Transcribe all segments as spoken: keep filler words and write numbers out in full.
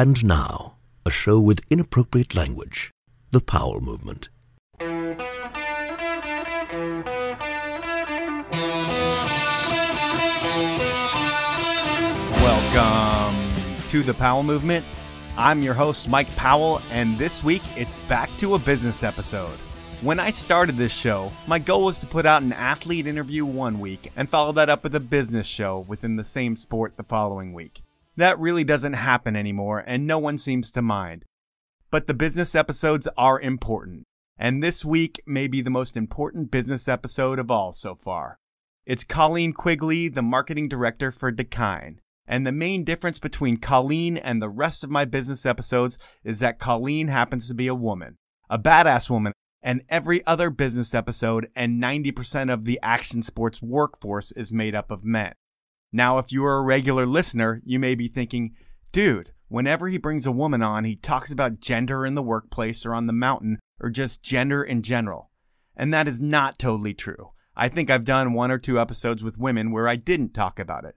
And now, a show with inappropriate language, The Powell Movement. Welcome to The Powell Movement. I'm your host, Mike Powell, and this week it's back to a business episode. When I started this show, my goal was to put out an athlete interview one week and follow that up with a business show within the same sport the following week. That really doesn't happen anymore, and no one seems to mind. But the business episodes are important, and this week may be the most important business episode of all so far. It's Colleen Quigley, the marketing director for Dakine, and the main difference between Colleen and the rest of my business episodes is that Colleen happens to be a woman, a badass woman. And every other business episode and ninety percent of the action sports workforce is made up of men. Now, if you are a regular listener, you may be thinking, dude, whenever he brings a woman on, he talks about gender in the workplace or on the mountain or just gender in general. And that is not totally true. I think I've done one or two episodes with women where I didn't talk about it.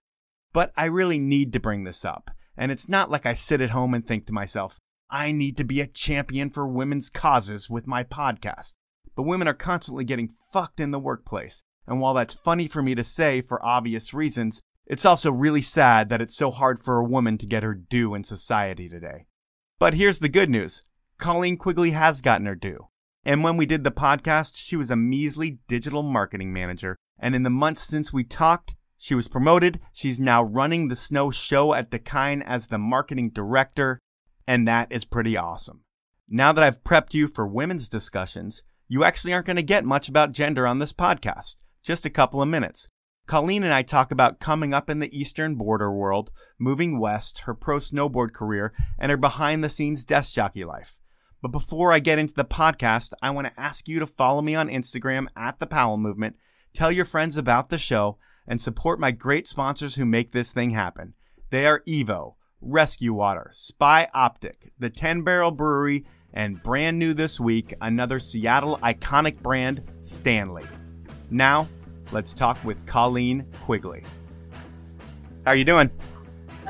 But I really need to bring this up. And it's not like I sit at home and think to myself, I need to be a champion for women's causes with my podcast. But women are constantly getting fucked in the workplace. And while that's funny for me to say for obvious reasons, it's also really sad that it's so hard for a woman to get her due in society today. But here's the good news. Colleen Quigley has gotten her due. And when we did the podcast, she was a measly digital marketing manager. And in the months since we talked, she was promoted. She's now running the snow show at Dakine as the marketing director. And that is pretty awesome. Now that I've prepped you for women's discussions, you actually aren't going to get much about gender on this podcast. Just a couple of minutes. Colleen and I talk about coming up in the Eastern Border world, moving west, her pro snowboard career, and her behind-the-scenes desk jockey life. But before I get into the podcast, I want to ask you to follow me on Instagram at The Powell Movement, tell your friends about the show, and support my great sponsors who make this thing happen. They are Evo, Rescue Water, Spy Optic, the ten barrel Brewery, and brand new this week, another Seattle iconic brand, Stanley. Now, let's talk with Colleen Quigley. How are you doing?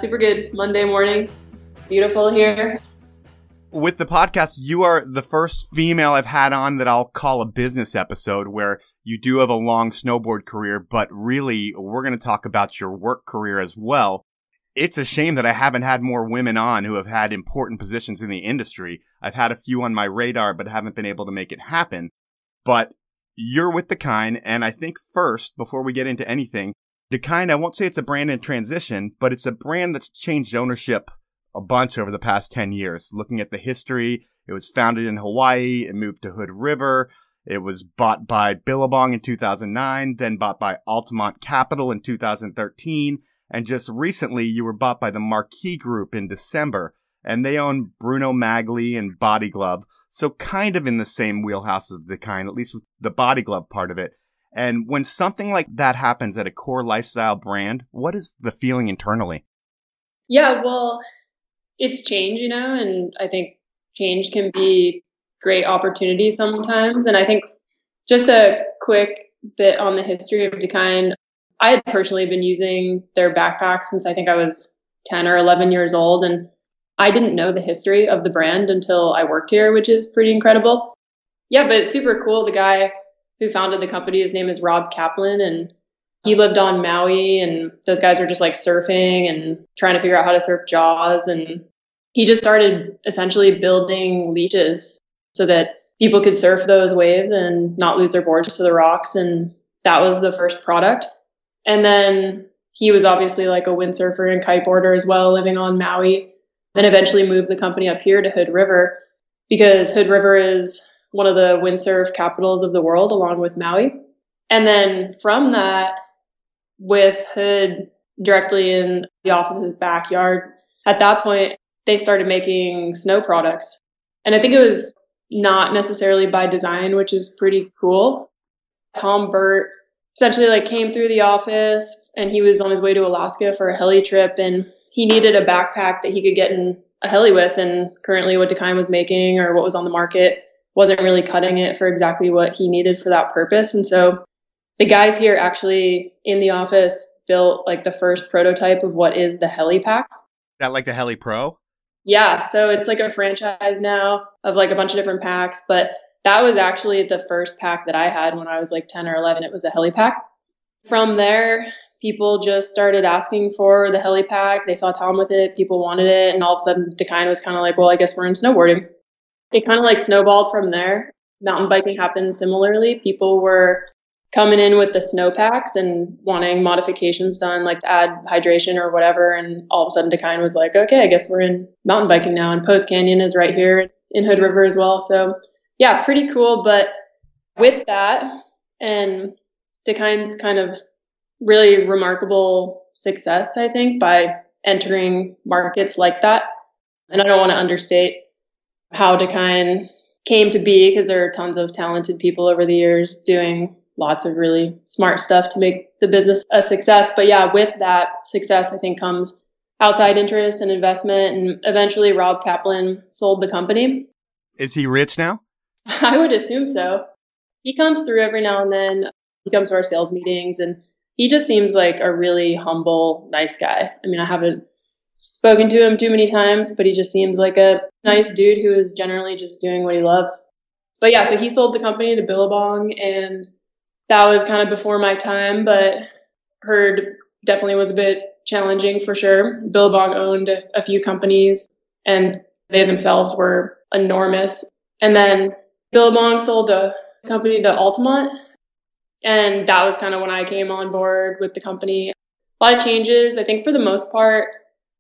Super good. Monday morning. It's beautiful here. With the podcast, you are the first female I've had on that I'll call a business episode, where you do have a long snowboard career, but really we're going to talk about your work career as well. It's a shame that I haven't had more women on who have had important positions in the industry. I've had a few on my radar, but haven't been able to make it happen. But you're with Dakine, and I think first, before we get into anything, Dakine, I won't say it's a brand in transition, but it's a brand that's changed ownership a bunch over the past ten years. Looking at the history, it was founded in Hawaii, it moved to Hood River, it was bought by Billabong in two thousand nine, then bought by Altamont Capital in two thousand thirteen, and just recently, you were bought by the Marquee Group in December, and they own Bruno Magli and Body Glove, so kind of in the same wheelhouse of Dakine, at least with the Body Glove part of it. And when something like that happens at a core lifestyle brand, what is the feeling internally? Yeah, well, it's change, you know, and I think change can be great opportunity sometimes. And I think just a quick bit on the history of Dakine. I had personally been using their backpack since I think I was ten or eleven years old, and I didn't know the history of the brand until I worked here, which is pretty incredible. Yeah, but it's super cool. The guy who founded the company, his name is Rob Kaplan, and he lived on Maui, and those guys were just like surfing and trying to figure out how to surf Jaws, and he just started essentially building leashes so that people could surf those waves and not lose their boards to the rocks, and that was the first product. And then he was obviously like a windsurfer and kiteboarder as well, living on Maui. Then eventually moved the company up here to Hood River, because Hood River is one of the windsurf capitals of the world, along with Maui. And then from that, with Hood directly in the office's backyard, at that point, they started making snow products. And I think it was not necessarily by design, which is pretty cool. Tom Burt essentially like came through the office, and he was on his way to Alaska for a heli trip, and he needed a backpack that he could get in a heli with, and currently what Dakine was making or what was on the market wasn't really cutting it for exactly what he needed for that purpose. And so the guys here actually in the office built like the first prototype of what is the heli pack. Is that like the Heli Pro? Yeah, so it's like a franchise now of like a bunch of different packs, but that was actually the first pack that I had when I was like ten or eleven. It was a heli pack. From there, people just started asking for the heli pack. They saw Tom with it. People wanted it. And all of a sudden, Dakine was kind of like, well, I guess we're in snowboarding. It kind of like snowballed from there. Mountain biking happened similarly. People were coming in with the snow packs and wanting modifications done, like to add hydration or whatever. And all of a sudden, Dakine was like, okay, I guess we're in mountain biking now. And Post Canyon is right here in Hood River as well. So yeah, pretty cool. But with that and Dakine's kind of really remarkable success, I think, by entering markets like that. And I don't want to understate how Dakine came to be, because there are tons of talented people over the years doing lots of really smart stuff to make the business a success. But yeah, with that success, I think comes outside interest and investment. And eventually Rob Kaplan sold the company. Is he rich now? I would assume so. He comes through every now and then. He comes to our sales meetings, and he just seems like a really humble, nice guy. I mean, I haven't spoken to him too many times, but he just seems like a nice dude who is generally just doing what he loves. But yeah, so he sold the company to Billabong, and that was kind of before my time, but heard definitely was a bit challenging for sure. Billabong owned a few companies, and they themselves were enormous. And then Billabong sold the company to Altamont. And that was kind of when I came on board with the company. A lot of changes. I think for the most part,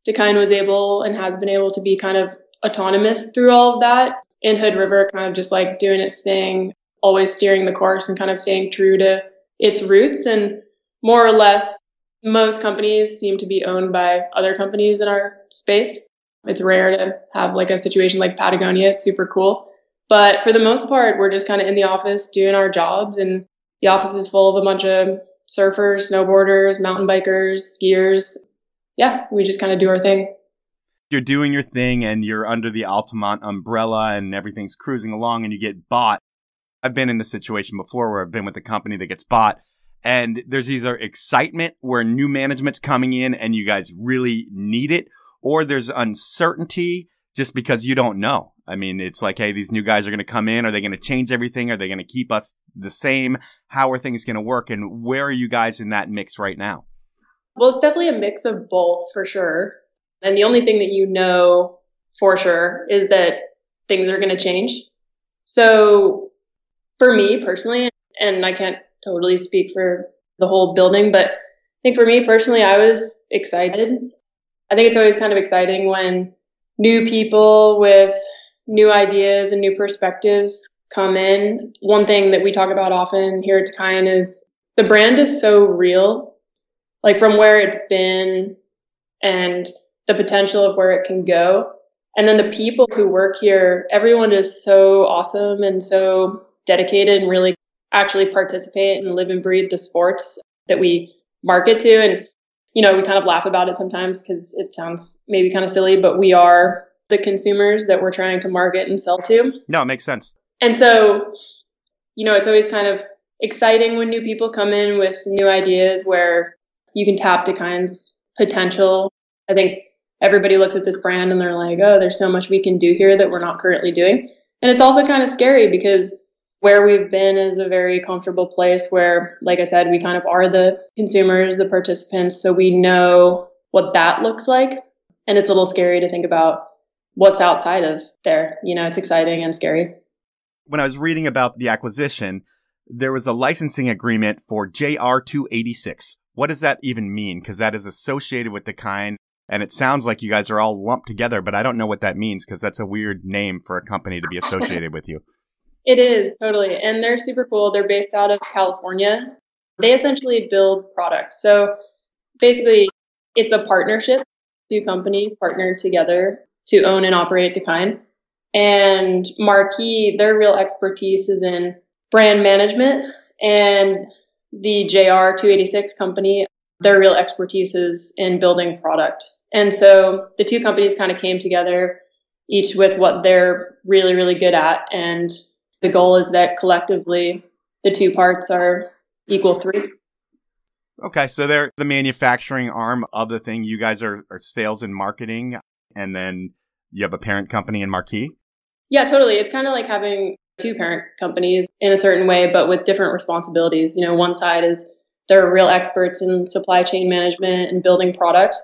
Dakine was able and has been able to be kind of autonomous through all of that. In Hood River, kind of just like doing its thing, always steering the course and kind of staying true to its roots. And more or less, most companies seem to be owned by other companies in our space. It's rare to have like a situation like Patagonia. It's super cool. But for the most part, we're just kind of in the office doing our jobs, and the office is full of a bunch of surfers, snowboarders, mountain bikers, skiers. Yeah, we just kind of do our thing. You're doing your thing and you're under the Altamont umbrella and everything's cruising along and you get bought. I've been in this situation before where I've been with a company that gets bought, and there's either excitement where new management's coming in and you guys really need it, or there's uncertainty just because you don't know. I mean, it's like, hey, these new guys are going to come in. Are they going to change everything? Are they going to keep us the same? How are things going to work? And where are you guys in that mix right now? Well, it's definitely a mix of both for sure. And the only thing that you know for sure is that things are going to change. So for me personally, and I can't totally speak for the whole building, but I think for me personally, I was excited. I think it's always kind of exciting when new people with new ideas and new perspectives come in. One thing that we talk about often here at Dakine is the brand is so real, like from where it's been and the potential of where it can go. And then the people who work here, everyone is so awesome and so dedicated and really actually participate and live and breathe the sports that we market to. And, you know, we kind of laugh about it sometimes because it sounds maybe kind of silly, but we are the consumers that we're trying to market and sell to. No, it makes sense. And so, you know, it's always kind of exciting when new people come in with new ideas where you can tap Dakine's potential. I think everybody looks at this brand and they're like, oh, there's so much we can do here that we're not currently doing. And it's also kind of scary because where we've been is a very comfortable place where, like I said, we kind of are the consumers, the participants, so we know what that looks like. And it's a little scary to think about what's outside of there. You know, it's exciting and scary. When I was reading about the acquisition, there was a licensing agreement for J R two eighty-six. What does that even mean? Because that is associated with Dakine, and it sounds like you guys are all lumped together, but I don't know what that means because that's a weird name for a company to be associated with you. It is, totally. And they're super cool. They're based out of California. They essentially build products. So basically, it's a partnership. Two companies partnered together to own and operate Dakine. And Marquee, their real expertise is in brand management, and the J R two eighty-six company, their real expertise is in building product. And so the two companies kind of came together, each with what they're really, really good at. And the goal is that collectively the two parts are equal three. Okay, so they're the manufacturing arm of the thing. You guys are, are sales and marketing. And then you have a parent company in Marquee? Yeah, totally. It's kind of like having two parent companies in a certain way, but with different responsibilities. You know, one side is they're real experts in supply chain management and building products.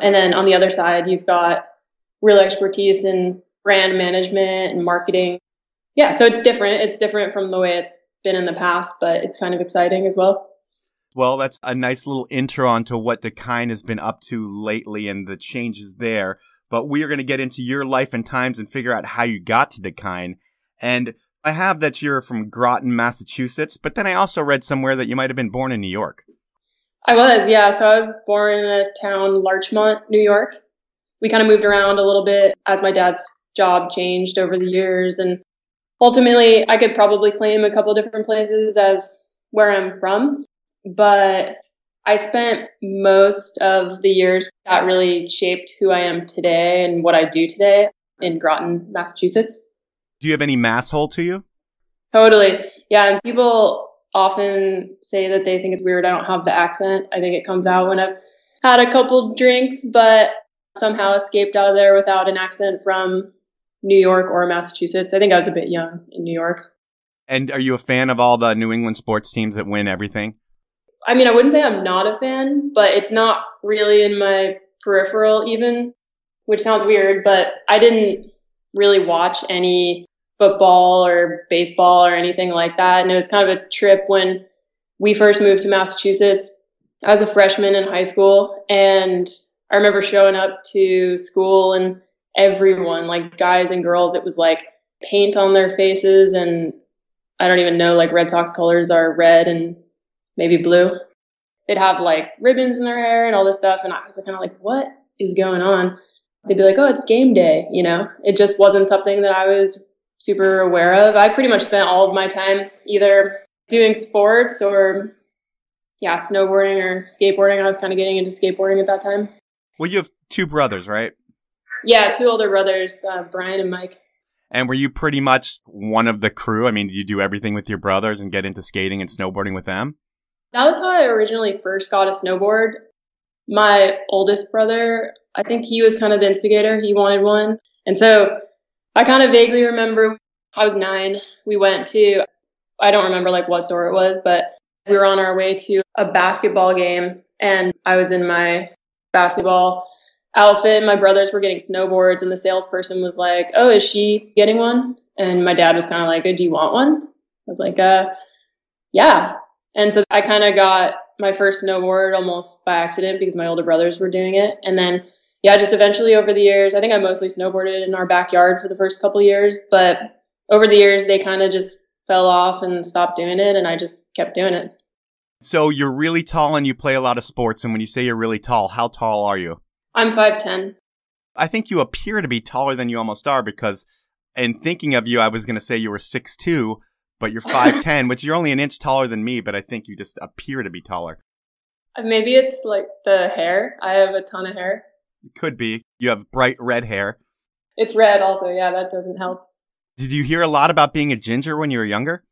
And then on the other side, you've got real expertise in brand management and marketing. Yeah, so it's different. It's different from the way it's been in the past, but it's kind of exciting as well. Well, that's a nice little intro onto what Dakine has been up to lately and the changes there. But we are going to get into your life and times and figure out how you got to Dakine. And I have that you're from Groton, Massachusetts, but then I also read somewhere that you might have been born in New York. I was, yeah. So I was born in a town, Larchmont, New York. We kind of moved around a little bit as my dad's job changed over the years. And ultimately, I could probably claim a couple different places as where I'm from. But I spent most of the years that really shaped who I am today and what I do today in Groton, Massachusetts. Do you have any masshole to you? Totally. Yeah. And people often say that they think it's weird I don't have the accent. I think it comes out when I've had a couple drinks, but somehow escaped out of there without an accent from New York or Massachusetts. I think I was a bit young in New York. And are you a fan of all the New England sports teams that win everything? I mean, I wouldn't say I'm not a fan, but it's not really in my peripheral even, which sounds weird, but I didn't really watch any football or baseball or anything like that. And it was kind of a trip when we first moved to Massachusetts. I was a freshman in high school, and I remember showing up to school and everyone, like guys and girls, it was like paint on their faces. And I don't even know, like Red Sox colors are red and maybe blue. They'd have like ribbons in their hair and all this stuff. And I was kind of like, what is going on? They'd be like, oh, it's game day. You know, it just wasn't something that I was super aware of. I pretty much spent all of my time either doing sports or, yeah, snowboarding or skateboarding. I was kind of getting into skateboarding at that time. Well, you have two brothers, right? Yeah, two older brothers, uh, Brian and Mike. And were you pretty much one of the crew? I mean, did you do everything with your brothers and get into skating and snowboarding with them? That was how I originally first got a snowboard. My oldest brother, I think he was kind of the instigator. He wanted one. And so I kind of vaguely remember I was nine. We went to, I don't remember like what store it was, but we were on our way to a basketball game. And I was in my basketball outfit. My brothers were getting snowboards. And the salesperson was like, oh, is she getting one? And my dad was kind of like, oh, do you want one? I was like, uh, yeah. And so I kind of got my first snowboard almost by accident because my older brothers were doing it. And then, yeah, just eventually over the years, I think I mostly snowboarded in our backyard for the first couple of years. But over the years, they kind of just fell off and stopped doing it. And I just kept doing it. So you're really tall and you play a lot of sports. And when you say you're really tall, how tall are you? I'm five ten. I think you appear to be taller than you almost are because in thinking of you, I was going to say you were six two. But you're five ten, which you're only an inch taller than me, but I think you just appear to be taller. Maybe it's like the hair. I have a ton of hair. It could be. You have bright red hair. It's red also. Yeah, that doesn't help. Did you hear a lot about being a ginger when you were younger?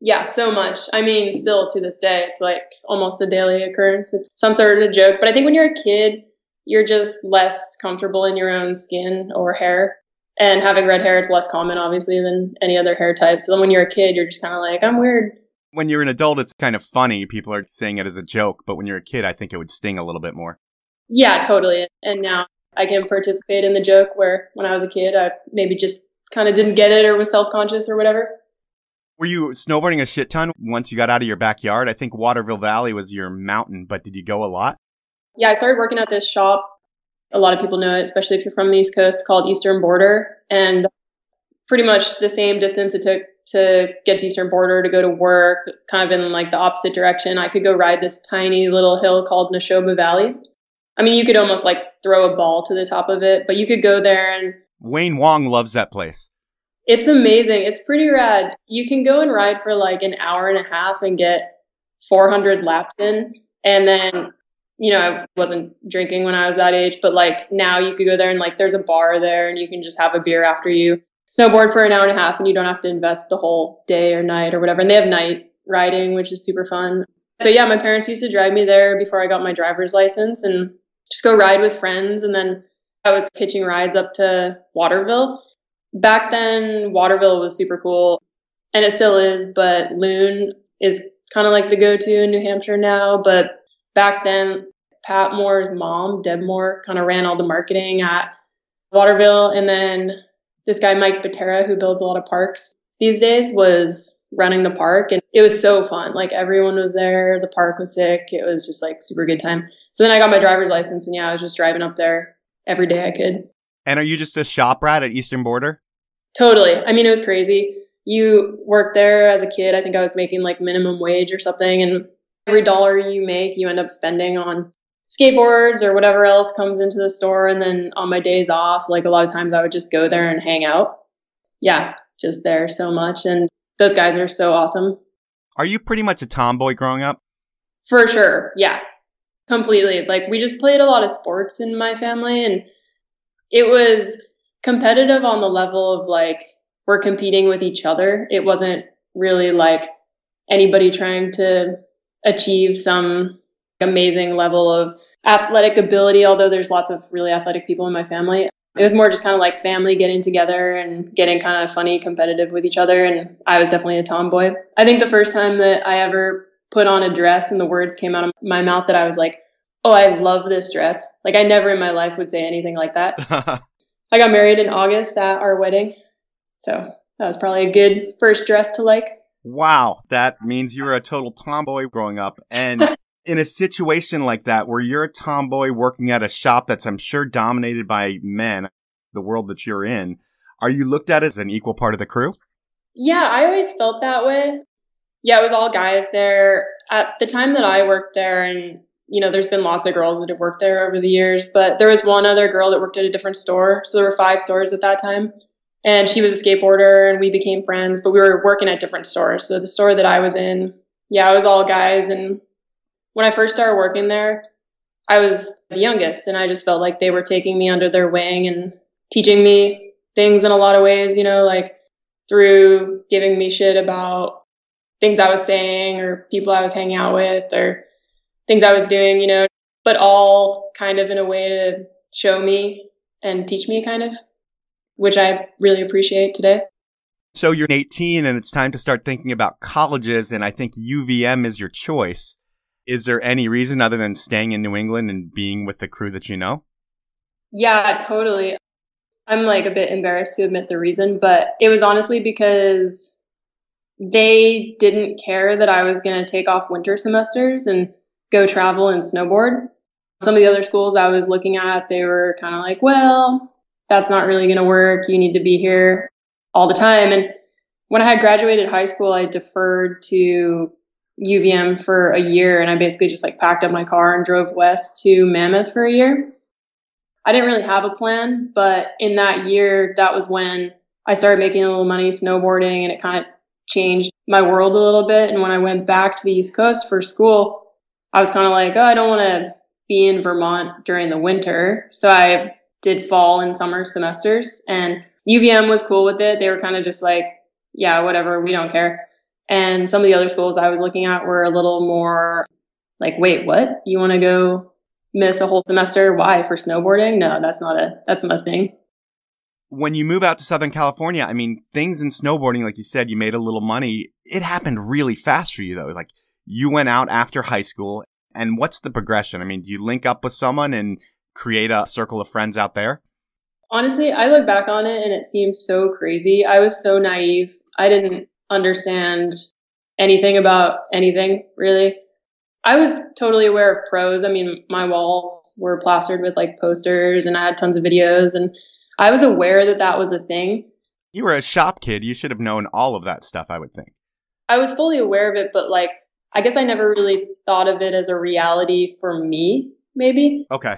Yeah, so much. I mean, still to this day, it's like almost a daily occurrence. It's some sort of a joke. But I think when you're a kid, you're just less comfortable in your own skin or hair. And having red hair, it's less common, obviously, than any other hair type. So then when you're a kid, you're just kind of like, I'm weird. When you're an adult, it's kind of funny. People are saying it as a joke. But when you're a kid, I think it would sting a little bit more. Yeah, totally. And now I can participate in the joke where when I was a kid, I maybe just kind of didn't get it or was self-conscious or whatever. Were you snowboarding a shit ton once you got out of your backyard? I think Waterville Valley was your mountain, but did you go a lot? Yeah, I started working at this shop. A lot of people know it, especially if you're from the East Coast, called Eastern Border. And pretty much the same distance it took to get to Eastern Border to go to work, kind of in like the opposite direction. I could go ride this tiny little hill called Neshoba Valley. I mean, you could almost like throw a ball to the top of it, but you could go there and... Wayne Wong loves that place. It's amazing. It's pretty rad. You can go and ride for like an hour and a half and get four hundred laps in. And then... You know, I wasn't drinking when I was that age, but like now you could go there and like there's a bar there and you can just have a beer after you snowboard for an hour and a half and you don't have to invest the whole day or night or whatever. And they have night riding, which is super fun. So yeah, my parents used to drive me there before I got my driver's license and just go ride with friends. And then I was hitching rides up to Waterville. Back then, Waterville was super cool, and it still is, but Loon is kind of like the go-to in New Hampshire now. But back then, Pat Moore's mom, Deb Moore, kind of ran all the marketing at Waterville. And then this guy, Mike Patera, who builds a lot of parks these days, was running the park, and it was so fun. Like, everyone was there. The park was sick. It was just like super good time. So then I got my driver's license, and yeah, I was just driving up there every day I could. And are you just a shop rat at Eastern Border? Totally. I mean, it was crazy. You worked there as a kid. I think I was making like minimum wage or something. And every dollar you make, you end up spending on skateboards or whatever else comes into the store. And then on my days off, like a lot of times I would just go there and hang out. Yeah, just there so much. And those guys are so awesome. Are you pretty much a tomboy growing up? For sure. Yeah, completely. Like, we just played a lot of sports in my family, and it was competitive on the level of like, we're competing with each other. It wasn't really like anybody trying to achieve some amazing level of athletic ability, although there's lots of really athletic people in my family. It was more just kind of like family getting together and getting kind of funny, competitive with each other. And I was definitely a tomboy. I think the first time that I ever put on a dress and the words came out of my mouth that I was like, oh, I love this dress. Like, I never in my life would say anything like that. I got married in August at our wedding. So that was probably a good first dress to like. Wow. That means you were a total tomboy growing up. And in a situation like that, where you're a tomboy working at a shop that's, I'm sure, dominated by men, the world that you're in, are you looked at as an equal part of the crew? Yeah, I always felt that way. Yeah, it was all guys there. At the time that I worked there, and, you know, there's been lots of girls that have worked there over the years, but there was one other girl that worked at a different store. So there were five stores at that time. And she was a skateboarder, and we became friends, but we were working at different stores. So the store that I was in, yeah, it was all guys. And when I first started working there, I was the youngest, and I just felt like they were taking me under their wing and teaching me things in a lot of ways, you know, like through giving me shit about things I was saying or people I was hanging out with or things I was doing, you know, but all kind of in a way to show me and teach me, kind of, which I really appreciate today. So you're eighteen and it's time to start thinking about colleges, and I think U V M is your choice. Is there any reason other than staying in New England and being with the crew that you know? Yeah, totally. I'm like a bit embarrassed to admit the reason, but it was honestly because they didn't care that I was going to take off winter semesters and go travel and snowboard. Some of the other schools I was looking at, they were kind of like, well, that's not really going to work. You need to be here all the time. And when I had graduated high school, I deferred to U V M for a year. And I basically just like packed up my car and drove west to Mammoth for a year. I didn't really have a plan, but in that year, that was when I started making a little money snowboarding, and it kind of changed my world a little bit. And when I went back to the East Coast for school, I was kind of like, oh, I don't want to be in Vermont during the winter. So I did fall and summer semesters, and U V M was cool with it. They were kind of just like, yeah, whatever, we don't care. And some of the other schools I was looking at were a little more like, wait, what? You want to go miss a whole semester? Why? For snowboarding? No, that's not a, that's not a thing. When you move out to Southern California, I mean, things in snowboarding, like you said, you made a little money. It happened really fast for you though. Like, you went out after high school, and what's the progression? I mean, do you link up with someone and create a circle of friends out there? Honestly, I look back on it and it seems so crazy. I was so naive. I didn't understand anything about anything, really. I was totally aware of pros. I mean, my walls were plastered with like posters, and I had tons of videos, and I was aware that that was a thing. You were a shop kid. You should have known all of that stuff, I would think. I was fully aware of it, but like, I guess I never really thought of it as a reality for me, maybe. Okay.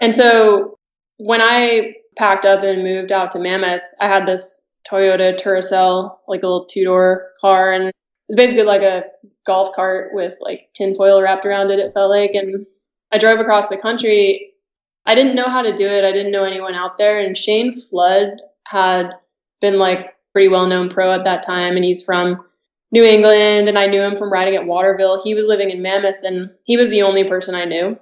And so when I packed up and moved out to Mammoth, I had this Toyota Terracell, like a little two-door car. And it's basically like a golf cart with like tinfoil wrapped around it, it felt like. And I drove across the country. I didn't know how to do it. I didn't know anyone out there. And Shane Flood had been like pretty well-known pro at that time. And he's from New England. And I knew him from riding at Waterville. He was living in Mammoth, and he was the only person I knew.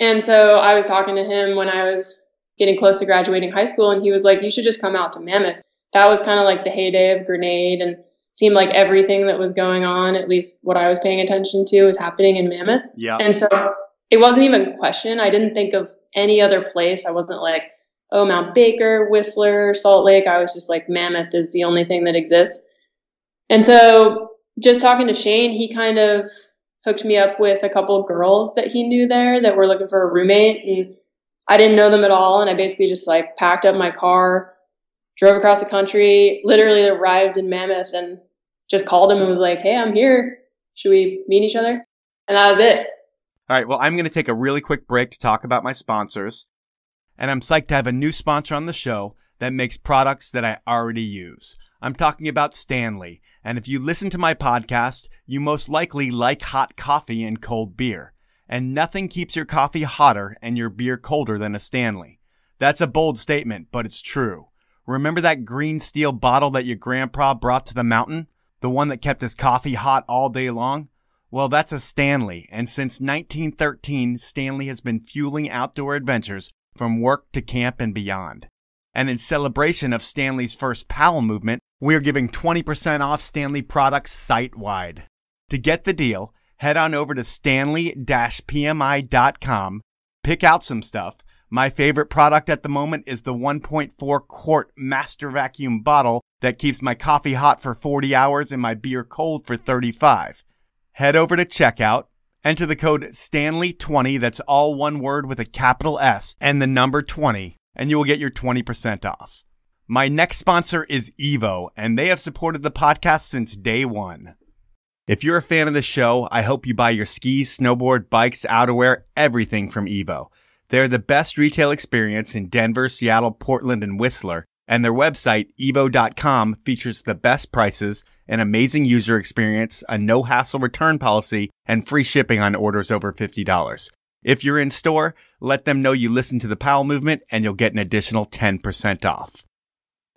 And so I was talking to him when I was getting close to graduating high school, and he was like, you should just come out to Mammoth. That was kind of like the heyday of Grenade, and seemed like everything that was going on, at least what I was paying attention to, was happening in Mammoth. Yeah. And so it wasn't even a question. I didn't think of any other place. I wasn't like, oh, Mount Baker, Whistler, Salt Lake. I was just like, Mammoth is the only thing that exists. And so just talking to Shane, he kind of hooked me up with a couple of girls that he knew there that were looking for a roommate. And I didn't know them at all. And I basically just like packed up my car, drove across the country, literally arrived in Mammoth and just called him and was like, hey, I'm here. Should we meet each other? And that was it. All right. Well, I'm going to take a really quick break to talk about my sponsors. And I'm psyched to have a new sponsor on the show that makes products that I already use. I'm talking about Stanley. And if you listen to my podcast, you most likely like hot coffee and cold beer. And nothing keeps your coffee hotter and your beer colder than a Stanley. That's a bold statement, but it's true. Remember that green steel bottle that your grandpa brought to the mountain? The one that kept his coffee hot all day long? Well, that's a Stanley. And since nineteen thirteen, Stanley has been fueling outdoor adventures from work to camp and beyond. And in celebration of Stanley's first P A L movement, we are giving twenty percent off Stanley products site-wide. To get the deal, head on over to stanley dash p m i dot com, pick out some stuff. My favorite product at the moment is the one point four quart master vacuum bottle that keeps my coffee hot for forty hours and my beer cold for thirty-five. Head over to checkout. Enter the code Stanley twenty, that's all one word with a capital S and the number twenty, and you will get your twenty percent off. My next sponsor is Evo, and they have supported the podcast since day one. If you're a fan of the show, I hope you buy your skis, snowboard, bikes, outerwear, everything from Evo. They're the best retail experience in Denver, Seattle, Portland, and Whistler, and their website, evo dot com, features the best prices, an amazing user experience, a no-hassle return policy, and free shipping on orders over fifty dollars. If you're in store, let them know you listen to the P A L movement, and you'll get an additional ten percent off.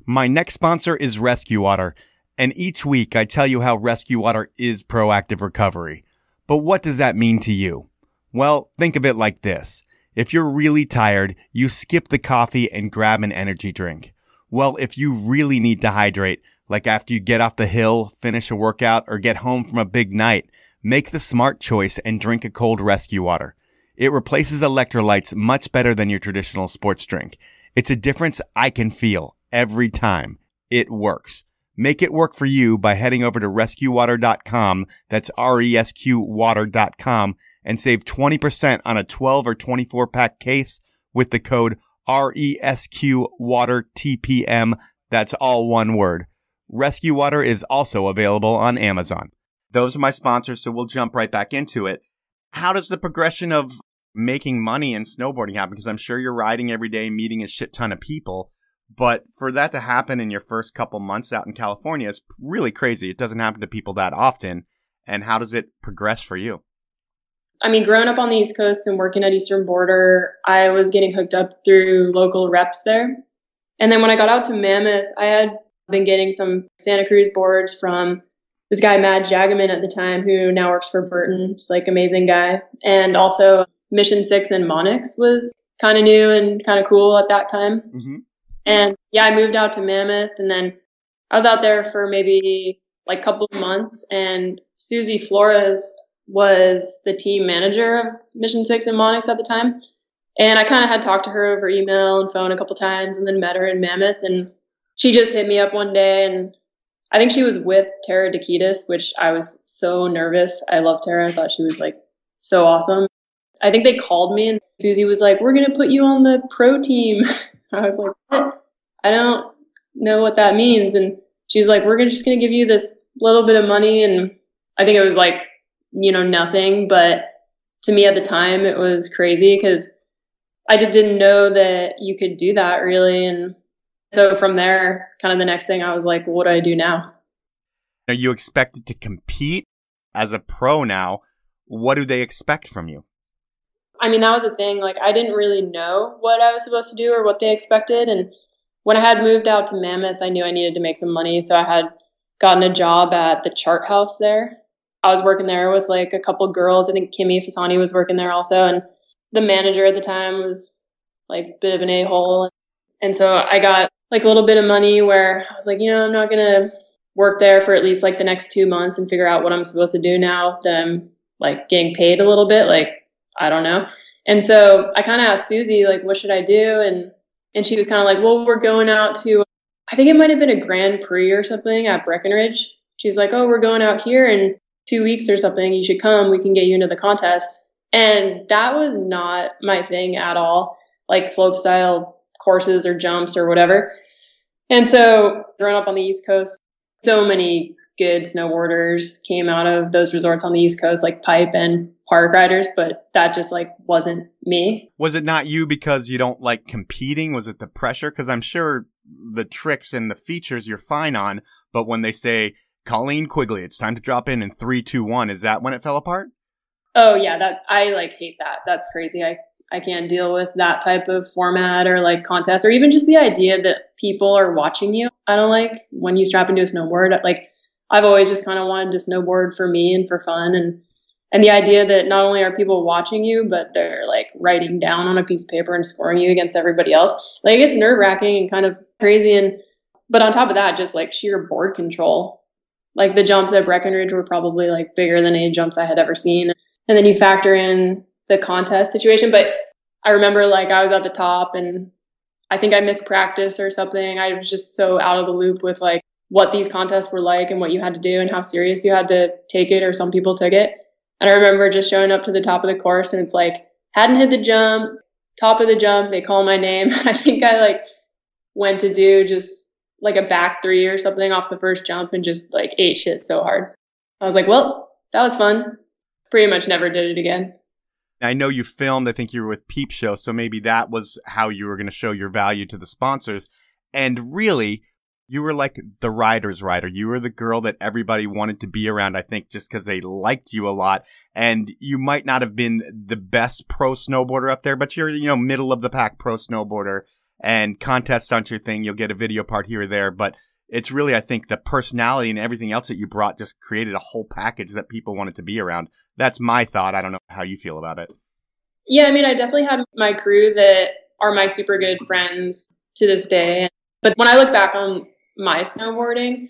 My next sponsor is Rescue Water, and each week I tell you how Rescue Water is proactive recovery. But what does that mean to you? Well, think of it like this. If you're really tired, you skip the coffee and grab an energy drink. Well, if you really need to hydrate, like after you get off the hill, finish a workout, or get home from a big night, make the smart choice and drink a cold Rescue Water. It replaces electrolytes much better than your traditional sports drink. It's a difference I can feel every time. It works. Make it work for you by heading over to rescue water dot com, that's R E S Q water dot com, and save twenty percent on a twelve or twenty-four pack case with the code R E S Q Water T P M. That's all one word. Rescue Water is also available on Amazon. Those are my sponsors, so we'll jump right back into it. How does the progression of making money and snowboarding happen? Because I'm sure you're riding every day, meeting a shit ton of people. But for that to happen in your first couple months out in California is really crazy. It doesn't happen to people that often. And how does it progress for you? I mean, growing up on the East Coast and working at Eastern Border, I was getting hooked up through local reps there. And then when I got out to Mammoth, I had been getting some Santa Cruz boards from this guy, Mad Jagaman at the time, who now works for Burton. Just like amazing guy. And also Mission six and Monix was kind of new and kind of cool at that time. Mm-hmm. And yeah, I moved out to Mammoth, and then I was out there for maybe like a couple of months, and Susie Flores was the team manager of Mission six and Monix at the time. And I kind of had talked to her over email and phone a couple times and then met her in Mammoth. And she just hit me up one day, and I think she was with Tara Dakitas, which I was so nervous. I love Tara. I thought she was like so awesome. I think they called me, and Susie was like, we're going to put you on the pro team. I was like, what? I don't know what that means. And she's like, we're just going to give you this little bit of money. And I think it was like, you know, nothing. But to me at the time, it was crazy because I just didn't know that you could do that really. And so from there, kind of the next thing I was like, well, what do I do now? Are you expected to compete as a pro now? What do they expect from you? I mean, that was the thing. Like, I didn't really know what I was supposed to do or what they expected. And when I had moved out to Mammoth, I knew I needed to make some money. So I had gotten a job at the chart house there. I was working there with like a couple girls. I think Kimmy Fasani was working there also. And the manager at the time was like bit of an a-hole. And so I got like a little bit of money where I was like, you know, I'm not going to work there for at least like the next two months and figure out what I'm supposed to do now that I'm like getting paid a little bit. Like, I don't know. And so I kind of asked Susie, like, what should I do? And, and she was kind of like, well, we're going out to, I think it might've been a Grand Prix or something at Breckenridge. She's like, oh, we're going out here in two weeks or something. You should come. We can get you into the contest. And that was not my thing at all, like slope style courses or jumps or whatever. And so growing up on the East Coast, so many good snowboarders came out of those resorts on the East Coast, like pipe and park riders, but that just like wasn't me. Was it not you because you don't like competing? Was it the pressure? Because I'm sure the tricks and the features you're fine on, but when they say, Colleen Quigley, it's time to drop in in three, two, one, is that when it fell apart? Oh yeah, that I like hate that. That's crazy. I I can't deal with that type of format or like contest or even just the idea that people are watching you. I don't like when you strap into a snowboard. Like I've always just kind of wanted to snowboard for me and for fun. And, and the idea that not only are people watching you, but they're like writing down on a piece of paper and scoring you against everybody else. Like it's nerve wracking and kind of crazy. And, but on top of that, just like sheer board control, like the jumps at Breckenridge were probably like bigger than any jumps I had ever seen. And then you factor in the contest situation. But I remember like I was at the top and I think I missed practice or something. I was just so out of the loop with like what these contests were like and what you had to do and how serious you had to take it, or some people took it. And I remember just showing up to the top of the course and it's like, hadn't hit the jump, top of the jump, they call my name. I think I like went to do just like a back three or something off the first jump and just like ate shit so hard. I was like, well, that was fun. Pretty much never did it again. I know you filmed, I think you were with Peep Show, so maybe that was how you were going to show your value to the sponsors. And really, you were like the rider's rider. You were the girl that everybody wanted to be around, I think, just because they liked you a lot. And you might not have been the best pro snowboarder up there, but you're, you know, middle of the pack pro snowboarder. And contests aren't your thing. You'll get a video part here or there. But it's really, I think, the personality and everything else that you brought just created a whole package that people wanted to be around. That's my thought. I don't know how you feel about it. Yeah, I mean, I definitely had my crew that are my super good friends to this day. But when I look back on my snowboarding,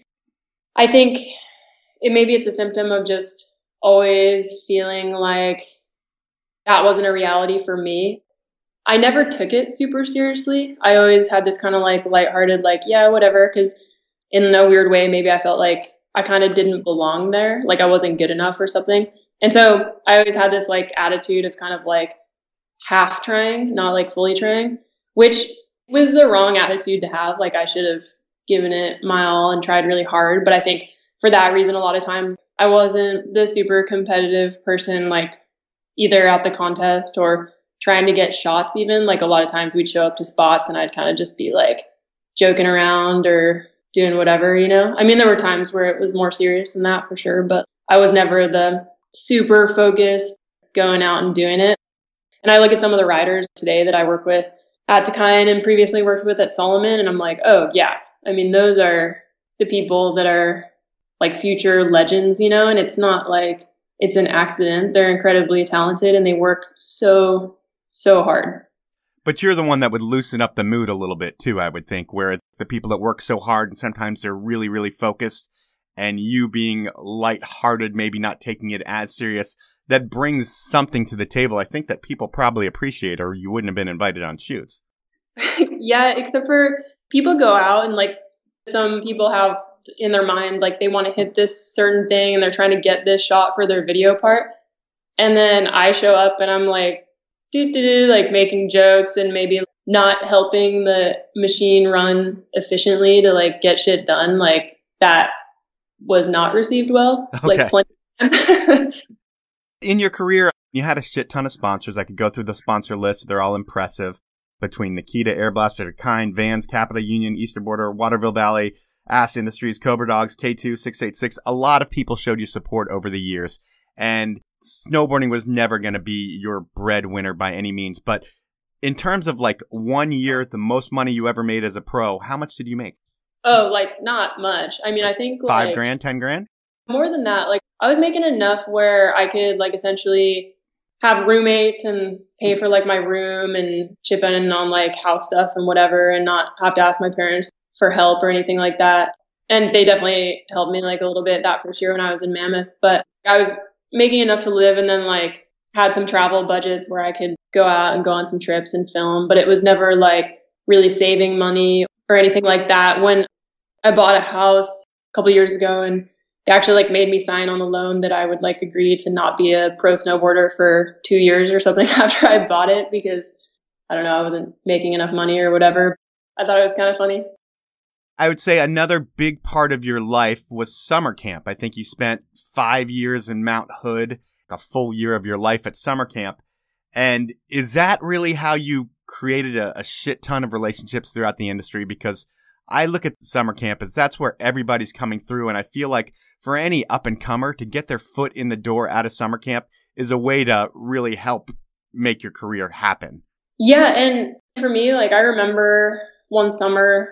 I think it maybe it's a symptom of just always feeling like that wasn't a reality for me. I never took it super seriously. I always had this kind of like lighthearted, like, yeah, whatever. Because in a weird way, maybe I felt like I kind of didn't belong there. Like I wasn't good enough or something. And so I always had this like attitude of kind of like half trying, not like fully trying, which was the wrong attitude to have. Like I should have given it my all and tried really hard. But I think for that reason, a lot of times I wasn't the super competitive person, like either at the contest or trying to get shots even. Like a lot of times we'd show up to spots and I'd kind of just be like joking around or doing whatever, you know? I mean, there were times where it was more serious than that for sure, but I was never the super focused going out and doing it. And I look at some of the riders today that I work with at Dakine and previously worked with at Salomon, and I'm like, oh yeah, I mean, those are the people that are like future legends, you know? And it's not like it's an accident. They're incredibly talented and they work so so hard. But you're the one that would loosen up the mood a little bit too, I would think, where the people that work so hard and sometimes they're really, really focused, and you being lighthearted, maybe not taking it as serious, that brings something to the table, I think, that people probably appreciate, or you wouldn't have been invited on shoots. Yeah, except for people go out and like some people have in their mind, like they want to hit this certain thing and they're trying to get this shot for their video part. And then I show up and I'm like, like making jokes and maybe not helping the machine run efficiently to like get shit done. Like that was not received well. Okay. Like plenty of times. In your career, you had a shit ton of sponsors. I could go through the sponsor list. They're all impressive. Between Nikita, Air Blaster, Dakine, Vans, Capital Union, Eastern Border, Waterville Valley, Ass Industries, Cobra Dogs, K two, six eighty-six. A lot of people showed you support over the years. And snowboarding was never going to be your breadwinner by any means. But in terms of like one year, the most money you ever made as a pro, how much did you make? Oh, like not much. I mean, I think five like, grand, ten grand, more than that. Like I was making enough where I could like essentially have roommates and pay for like my room and chip in on like house stuff and whatever, and not have to ask my parents for help or anything like that. And they definitely helped me like a little bit that first year when I was in Mammoth, but I was making enough to live and then like had some travel budgets where I could go out and go on some trips and film, but it was never like really saving money or anything like that. When I bought a house a couple years ago, and they actually like made me sign on a loan that I would like agree to not be a pro snowboarder for two years or something after I bought it, because I don't know, I wasn't making enough money or whatever. I thought it was kind of funny. I would say another big part of your life was summer camp. I think you spent five years in Mount Hood, a full year of your life at summer camp. And is that really how you created a, a shit ton of relationships throughout the industry? Because I look at summer camp as that's where everybody's coming through. And I feel like for any up-and-comer to get their foot in the door out of summer camp is a way to really help make your career happen. Yeah, and for me, like I remember one summer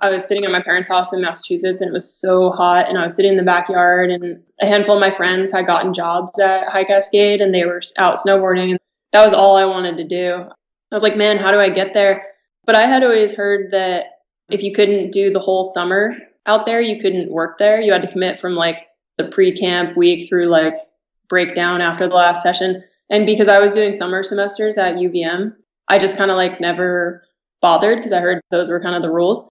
I was sitting at my parents' house in Massachusetts and it was so hot, and I was sitting in the backyard, and a handful of my friends had gotten jobs at High Cascade and they were out snowboarding, and that was all I wanted to do. I was like, man, how do I get there? But I had always heard that if you couldn't do the whole summer out there, you couldn't work there. You had to commit from like the pre-camp week through like breakdown after the last session. And because I was doing summer semesters at U V M, I just kind of like never bothered because I heard those were kind of the rules.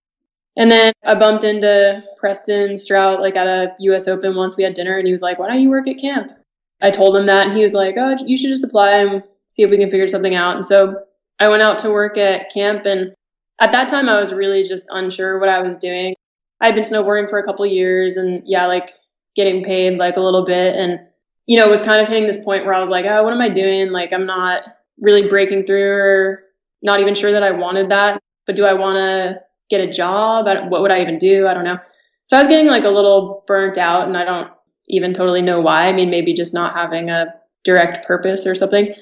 And then I bumped into Preston Strout like at a U S Open once. We had dinner and he was like, why don't you work at camp? I told him that and he was like, oh, you should just apply and see if we can figure something out. And so I went out to work at camp, and at that time I was really just unsure what I was doing. I'd been snowboarding for a couple of years and yeah, like getting paid like a little bit, and, you know, was kind of hitting this point where I was like, oh, what am I doing? Like, I'm not really breaking through, or not even sure that I wanted that, but do I want to get a job? I don't, what would I even do? I don't know. So I was getting like a little burnt out, and I don't even totally know why. I mean, maybe just not having a direct purpose or something.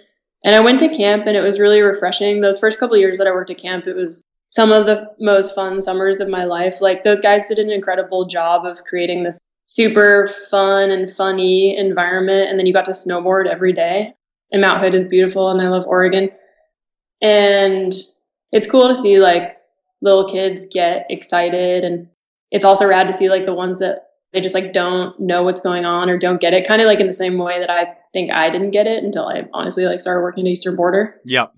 And I went to camp and it was really refreshing. Those first couple of years that I worked at camp, it was some of the most fun summers of my life. Like, those guys did an incredible job of creating this super fun and funny environment. And then you got to snowboard every day. And Mount Hood is beautiful, and I love Oregon. And it's cool to see like little kids get excited. And it's also rad to see like the ones that they just like don't know what's going on or don't get it. Kind of like in the same way that I think I didn't get it until I honestly like started working at Eastern Border. Yep.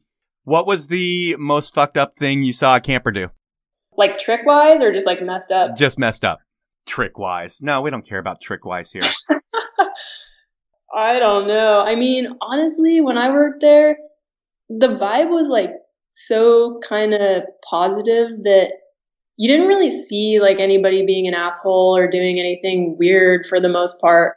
What was the most fucked up thing you saw a camper do? Like trick wise or just like messed up? Just messed up. Trick wise. No, we don't care about trick wise here. I don't know. I mean, honestly, when I worked there, the vibe was like so kind of positive that you didn't really see like anybody being an asshole or doing anything weird for the most part.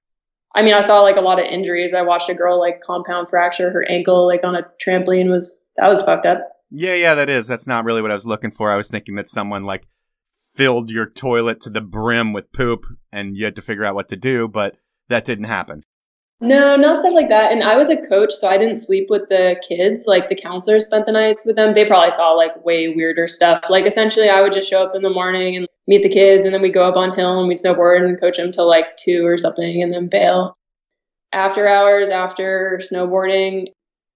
I mean, I saw like a lot of injuries. I watched a girl like compound fracture her ankle like on a trampoline. Was That was fucked up. Yeah, yeah, that is. That's not really what I was looking for. I was thinking that someone like filled your toilet to the brim with poop and you had to figure out what to do, but that didn't happen. No, not stuff like that. And I was a coach, so I didn't sleep with the kids. Like, the counselors spent the nights with them. They probably saw like way weirder stuff. Like, essentially I would just show up in the morning and meet the kids, and then we'd go up on hill and we'd snowboard and coach them till like two or something and then bail. After hours, after snowboarding,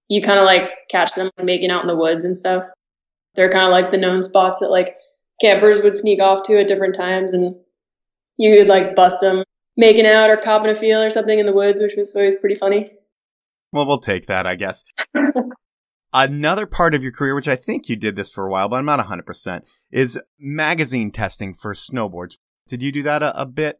you kind of like catch them making out in the woods and stuff. They're kind of like the known spots that like campers would sneak off to at different times, and you could like bust them making out or copping a feel or something in the woods, which was always pretty funny. Well, we'll take that, I guess. Another part of your career, which I think you did this for a while, but I'm not one hundred percent, is magazine testing for snowboards. Did you do that a, a bit?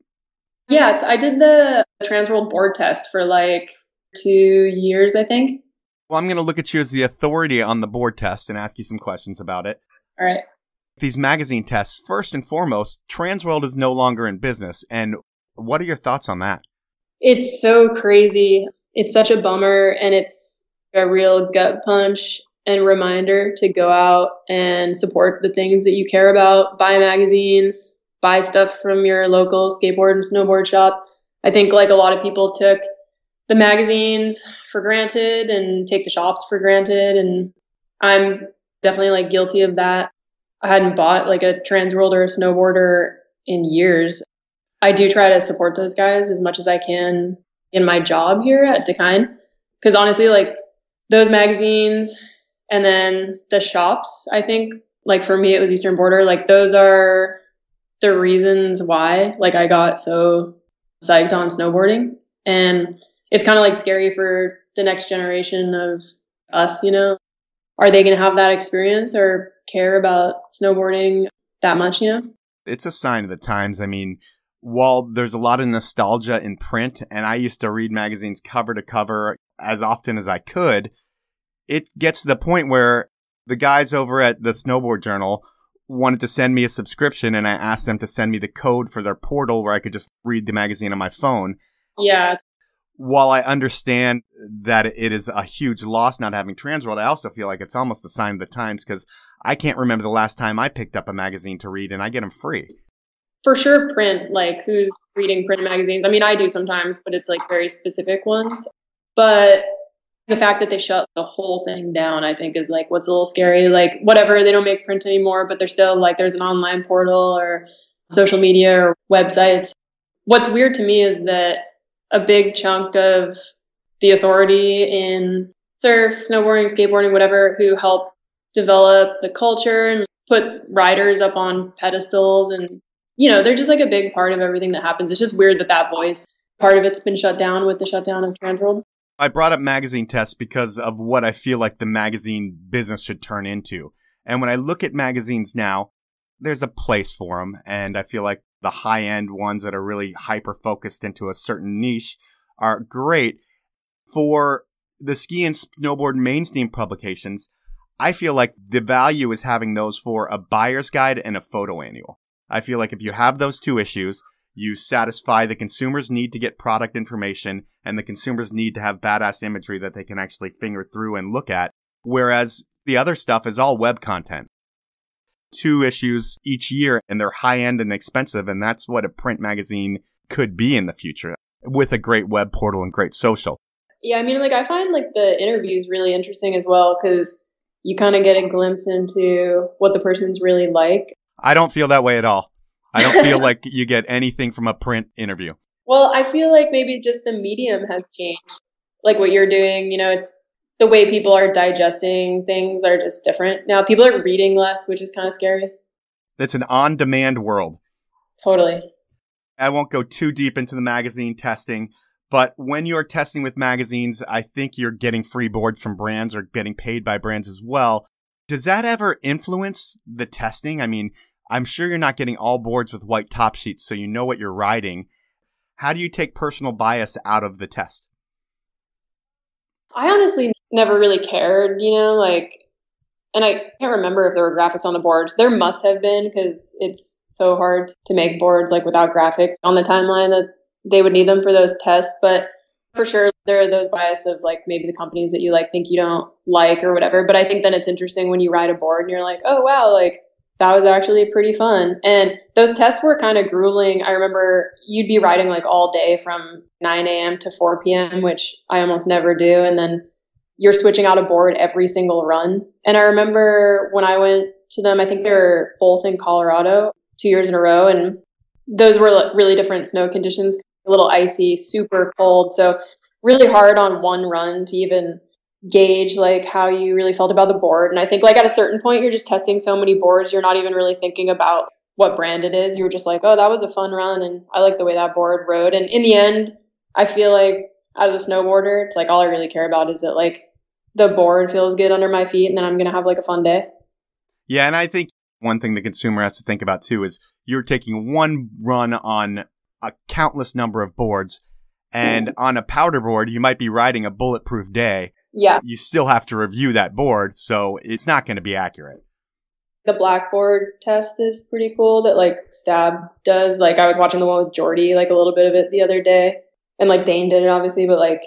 Yes, I did the Transworld board test for like two years, I think. Well, I'm going to look at you as the authority on the board test and ask you some questions about it. All right. These magazine tests, first and foremost, Transworld is no longer in business. And what are your thoughts on that? It's so crazy. It's such a bummer. And it's a real gut punch and reminder to go out and support the things that you care about. Buy magazines, buy stuff from your local skateboard and snowboard shop. I think like a lot of people took the magazines for granted and take the shops for granted. And I'm definitely like guilty of that. I hadn't bought like a Transworld or a Snowboarder in years. I do try to support those guys as much as I can in my job here at Dakine. Cause honestly, like those magazines, and then the shops, I think, like for me, it was Eastern Border. Like those are the reasons why, like I got so psyched on snowboarding, and it's kind of like scary for the next generation of us, you know, are they going to have that experience or care about snowboarding that much, you know? It's a sign of the times. I mean, while there's a lot of nostalgia in print, and I used to read magazines cover to cover as often as I could, it gets to the point where the guys over at the Snowboard Journal wanted to send me a subscription, and I asked them to send me the code for their portal where I could just read the magazine on my phone. Yeah. While I understand that it is a huge loss not having Transworld, I also feel like it's almost a sign of the times, because I can't remember the last time I picked up a magazine to read, and I get them free. For sure, print. Like, who's reading print magazines? I mean, I do sometimes, but it's like very specific ones. But the fact that they shut the whole thing down, I think, is like what's a little scary. Like, whatever, they don't make print anymore, but they're still like, there's an online portal or social media or websites. What's weird to me is that a big chunk of the authority in surf, snowboarding, skateboarding, whatever, who helped develop the culture and put riders up on pedestals. And, you know, they're just like a big part of everything that happens. It's just weird that that voice, part of it's been shut down with the shutdown of Transworld. I brought up magazine tests because of what I feel like the magazine business should turn into. And when I look at magazines now, there's a place for them. And I feel like the high-end ones that are really hyper-focused into a certain niche are great. For the ski and snowboard mainstream publications, I feel like the value is having those for a buyer's guide and a photo annual. I feel like if you have those two issues, you satisfy the consumer's need to get product information and the consumer's need to have badass imagery that they can actually finger through and look at, whereas the other stuff is all web content. Two issues each year, and they're high-end and expensive, and that's what a print magazine could be in the future with a great web portal and great social. Yeah, I mean, like, I find, like, the interviews really interesting as well, because you kind of get a glimpse into what the person's really like. I don't feel that way at all. I don't feel like you get anything from a print interview. Well, I feel like maybe just the medium has changed. Like, what you're doing, you know, it's the way people are digesting things are just different. Now people are reading less, which is kind of scary. It's an on-demand world. Totally. I won't go too deep into the magazine testing, but when you're testing with magazines, I think you're getting free boards from brands or getting paid by brands as well. Does that ever influence the testing? I mean, I'm sure you're not getting all boards with white top sheets, so you know what you're riding. How do you take personal bias out of the test? I honestly never really cared, you know, like, and I can't remember if there were graphics on the boards. There must have been, because it's so hard to make boards like without graphics on the timeline that they would need them for those tests. But for sure, there are those bias of like maybe the companies that you like think you don't like or whatever. But I think then it's interesting when you ride a board and you're like, oh, wow, like that was actually pretty fun. And those tests were kind of grueling. I remember you'd be riding like all day from nine a.m. to four p.m., which I almost never do. And then you're switching out a board every single run. And I remember when I went to them, I think they were both in Colorado two years in a row. And those were really different snow conditions, a little icy, super cold. So really hard on one run to even gauge like how you really felt about the board. And I think like at a certain point, you're just testing so many boards. You're not even really thinking about what brand it is. You were just like, oh, that was a fun run. And I like the way that board rode. And in the end, I feel like as a snowboarder, it's like all I really care about is that like, the board feels good under my feet, and then I'm going to have like a fun day. Yeah, and I think one thing the consumer has to think about too is you're taking one run on a countless number of boards, and mm-hmm. on a powder board, you might be riding a bulletproof day. Yeah. You still have to review that board, so it's not going to be accurate. The blackboard test is pretty cool that like Stab does. Like I was watching the one with Jordy, like a little bit of it the other day, and like Dane did it obviously, but like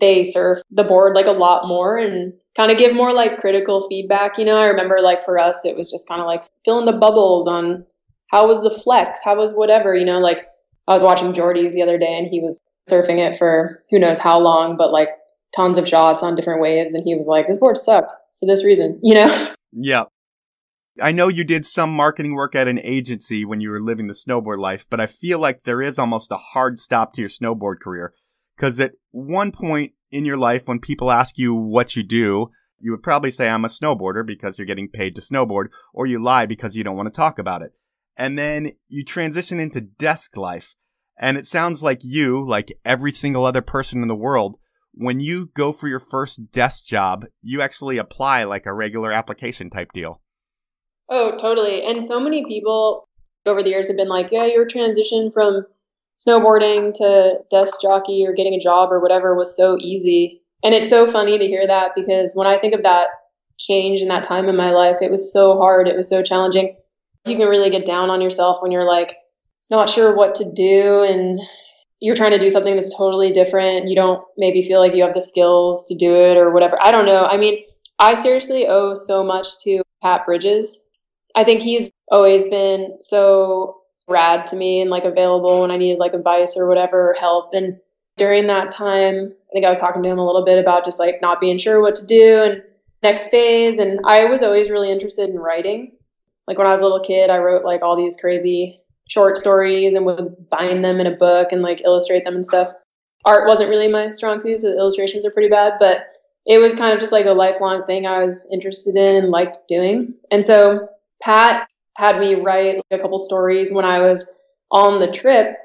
they surf the board like a lot more and kind of give more like critical feedback. You know, I remember like for us, it was just kind of like filling the bubbles on how was the flex? How was whatever, you know, like I was watching Jordy's the other day and he was surfing it for who knows how long, but like tons of shots on different waves. And he was like, this board sucked for this reason, you know? Yeah. I know you did some marketing work at an agency when you were living the snowboard life, but I feel like there is almost a hard stop to your snowboard career. Because at one point, in your life, when people ask you what you do, you would probably say, I'm a snowboarder, because you're getting paid to snowboard, or you lie because you don't want to talk about it. And then you transition into desk life. And it sounds like you, like every single other person in the world, when you go for your first desk job, you actually apply like a regular application type deal. Oh, totally. And so many people over the years have been like, yeah, your transition from snowboarding to desk jockey or getting a job or whatever was so easy. And it's so funny to hear that, because when I think of that change and that time in my life, it was so hard. It was so challenging. You can really get down on yourself when you're like not sure what to do and you're trying to do something that's totally different. You don't maybe feel like you have the skills to do it or whatever. I don't know. I mean, I seriously owe so much to Pat Bridges. I think he's always been so rad to me and like available when I needed like advice or whatever, or help. And during that time, I think I was talking to him a little bit about just like not being sure what to do and next phase. And I was always really interested in writing. Like when I was a little kid, I wrote like all these crazy short stories and would bind them in a book and like illustrate them and stuff. Art wasn't really my strong suit, so the illustrations are pretty bad, but it was kind of just like a lifelong thing I was interested in and liked doing. And so Pat had me write like a couple stories when I was on the trip.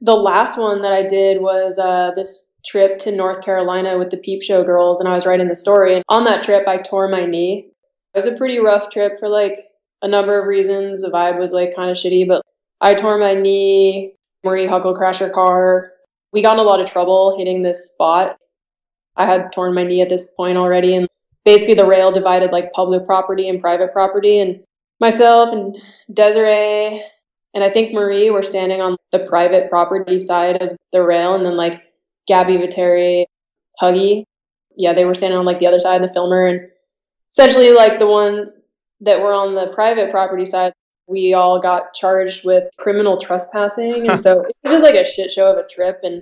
The last one that I did was uh, this trip to North Carolina with the Peep Show girls, and I was writing the story. And on that trip, I tore my knee. It was a pretty rough trip for like a number of reasons. The vibe was like kind of shitty, but I tore my knee. Marie Huckle crashed her car. We got in a lot of trouble hitting this spot. I had torn my knee at this point already, and basically the rail divided like public property and private property. And myself and Desiree and I think Marie were standing on the private property side of the rail, and then like Gabby Viteri, Huggy, yeah, they were standing on like the other side of the filmer. And essentially like the ones that were on the private property side, we all got charged with criminal trespassing. And so it was just like a shit show of a trip. And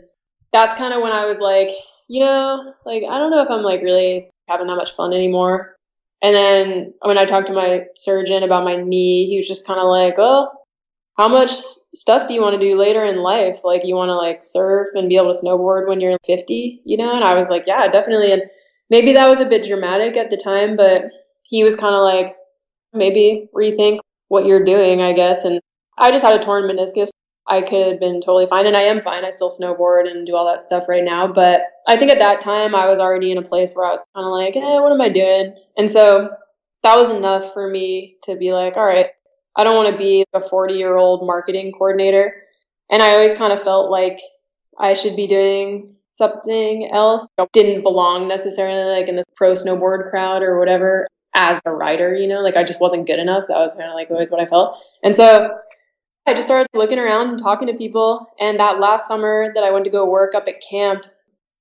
that's kind of when I was like, you know, like, I don't know if I'm like really having that much fun anymore. And then when I talked to my surgeon about my knee, he was just kind of like, well, how much stuff do you want to do later in life? Like, you want to like surf and be able to snowboard when you're fifty, you know? And I was like, yeah, definitely. And maybe that was a bit dramatic at the time, but he was kind of like, maybe rethink what you're doing, I guess. And I just had a torn meniscus. I could have been totally fine, and I am fine. I still snowboard and do all that stuff right now. But I think at that time I was already in a place where I was kind of like, eh, what am I doing? And so that was enough for me to be like, all right, I don't want to be a forty-year-old marketing coordinator. And I always kind of felt like I should be doing something else. I didn't belong necessarily like in the pro snowboard crowd or whatever. As a writer, you know, like I just wasn't good enough. That was kind of like always what I felt. And so I just started looking around and talking to people. And that last summer that I went to go work up at camp,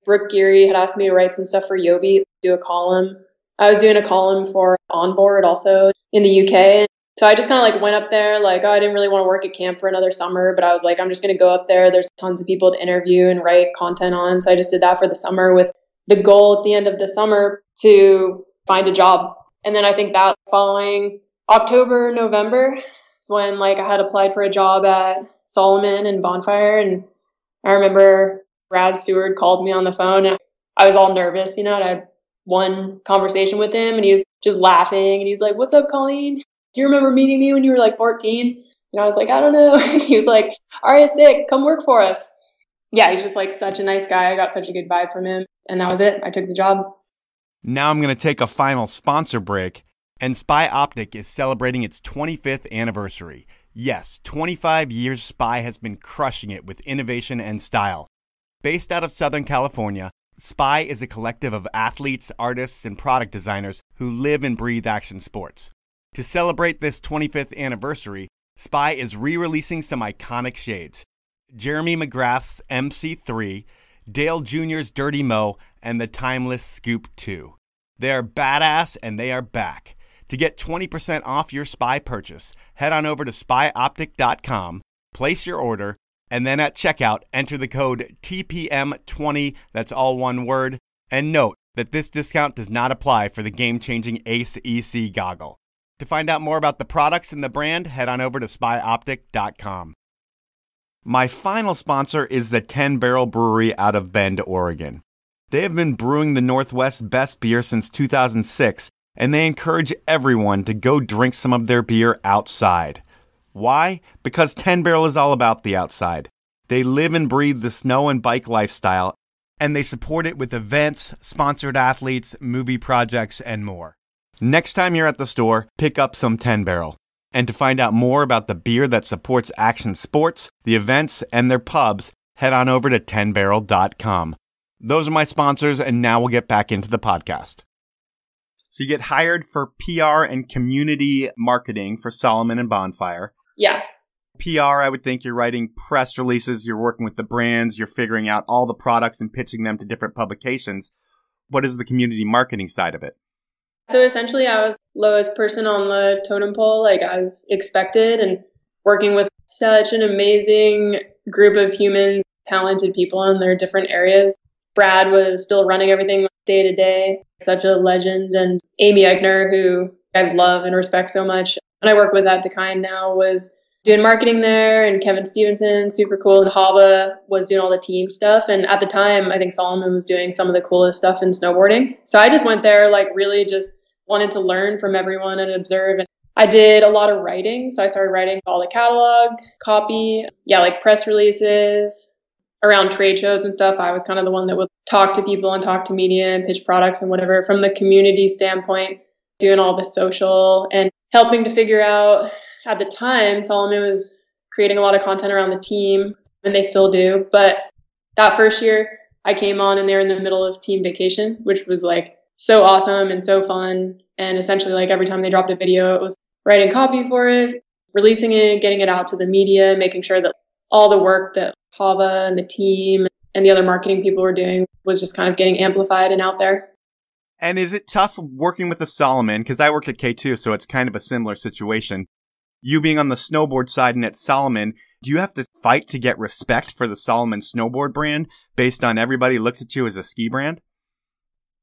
Brooke Geary had asked me to write some stuff for Yobi, do a column. I was doing a column for Onboard also in the U K. So I just kind of like went up there like, oh, I didn't really want to work at camp for another summer, but I was like, I'm just going to go up there. There's tons of people to interview and write content on. So I just did that for the summer with the goal at the end of the summer to find a job. And then I think that following October, November is when like I had applied for a job at Salomon and Bonfire. And I remember Brad Seward called me on the phone and I was all nervous, you know, and I had one conversation with him and he was just laughing and he's like, what's up, Colleen? Do you remember meeting me when you were like fourteen? And I was like, I don't know. He was like, all right, sick, come work for us. Yeah, he's just like such a nice guy. I got such a good vibe from him. And that was it. I took the job. Now I'm going to take a final sponsor break, and Spy Optic is celebrating its twenty-fifth anniversary. Yes, twenty-five years Spy has been crushing it with innovation and style. Based out of Southern California, Spy is a collective of athletes, artists, and product designers who live and breathe action sports. To celebrate this twenty-fifth anniversary, Spy is re-releasing some iconic shades. Jeremy McGrath's M C three, Dale Junior's Dirty Mo, and the timeless Scoop two. They are badass and they are back. To get twenty percent off your Spy purchase, head on over to spy optic dot com, place your order, and then at checkout, enter the code T P M twenty, that's all one word, and note that this discount does not apply for the game-changing Ace E C goggle. To find out more about the products and the brand, head on over to spy optic dot com. My final sponsor is the ten Barrel Brewery out of Bend, Oregon. They have been brewing the Northwest's best beer since two thousand six, and they encourage everyone to go drink some of their beer outside. Why? Because ten Barrel is all about the outside. They live and breathe the snow and bike lifestyle, and they support it with events, sponsored athletes, movie projects, and more. Next time you're at the store, pick up some ten Barrel. And to find out more about the beer that supports action sports, the events, and their pubs, head on over to ten barrel dot com. Those are my sponsors, and now we'll get back into the podcast. So you get hired for P R and community marketing for Salomon and Bonfire. Yeah. P R, I would think you're writing press releases, you're working with the brands, you're figuring out all the products and pitching them to different publications. What is the community marketing side of it? So essentially, I was lowest person on the totem pole, like as expected, and working with such an amazing group of humans, talented people in their different areas. Brad was still running everything day to day, such a legend. And Amy Eichner, who I love and respect so much, and I work with at Dakine now, was doing marketing there. And Kevin Stevenson, super cool. And Hava was doing all the team stuff. And at the time, I think Salomon was doing some of the coolest stuff in snowboarding. So I just went there, like really just wanted to learn from everyone and observe. And I did a lot of writing. So I started writing all the catalog, copy, yeah, like press releases. Around trade shows and stuff, I was kind of the one that would talk to people and talk to media and pitch products and whatever from the community standpoint, doing all the social and helping to figure out. At the time, Salomon was creating a lot of content around the team, and they still do. But that first year, I came on and they were in the middle of team vacation, which was like so awesome and so fun. And essentially, like every time they dropped a video, it was writing copy for it, releasing it, getting it out to the media, making sure that all the work that Hava and the team and the other marketing people were doing was just kind of getting amplified and out there. And is it tough working with the Salomon? Because I worked at K two, so it's kind of a similar situation. You being on the snowboard side and at Salomon, do you have to fight to get respect for the Salomon snowboard brand based on everybody looks at you as a ski brand?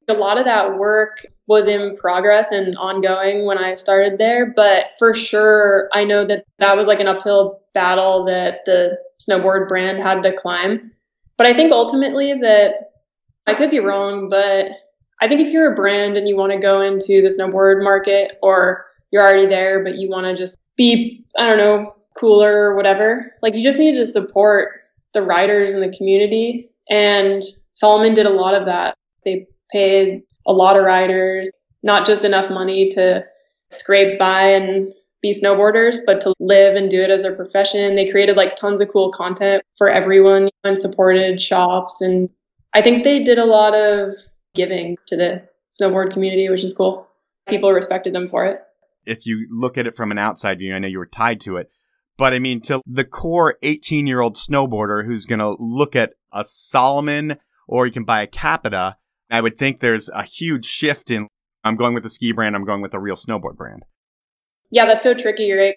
A lot of that work was in progress and ongoing when I started there, but for sure, I know that that was like an uphill battle that the snowboard brand had to climb. But I think ultimately that, I could be wrong, but I think if you're a brand and you want to go into the snowboard market, or you're already there, but you want to just be, I don't know, cooler or whatever, like you just need to support the riders and the community. And Salomon did a lot of that. They paid a lot of riders, not just enough money to scrape by and be snowboarders, but to live and do it as their profession. They created like tons of cool content for everyone and supported shops. And I think they did a lot of giving to the snowboard community, which is cool. People respected them for it. If you look at it from an outside view, I know you were tied to it, but I mean, to the core eighteen-year-old snowboarder who's going to look at a Salomon, or you can buy a Capita, I would think there's a huge shift in, I'm going with a ski brand, I'm going with a real snowboard brand. Yeah, that's so tricky, right?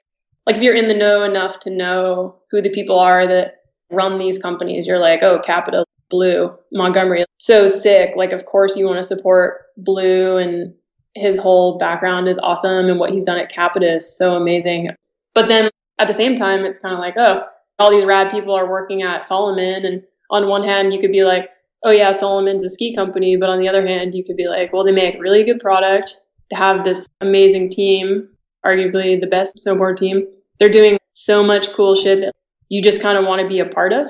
Like if you're in the know enough to know who the people are that run these companies, you're like, oh, Capita, Blue, Montgomery, so sick. Like, of course you want to support Blue, and his whole background is awesome, and what he's done at Capita is so amazing. But then at the same time, it's kind of like, oh, all these rad people are working at Salomon. And on one hand, you could be like, oh yeah, Salomon's a ski company. But on the other hand, you could be like, well, they make really good product. They have this amazing team, arguably the best snowboard team. They're doing so much cool shit that you just kind of want to be a part of.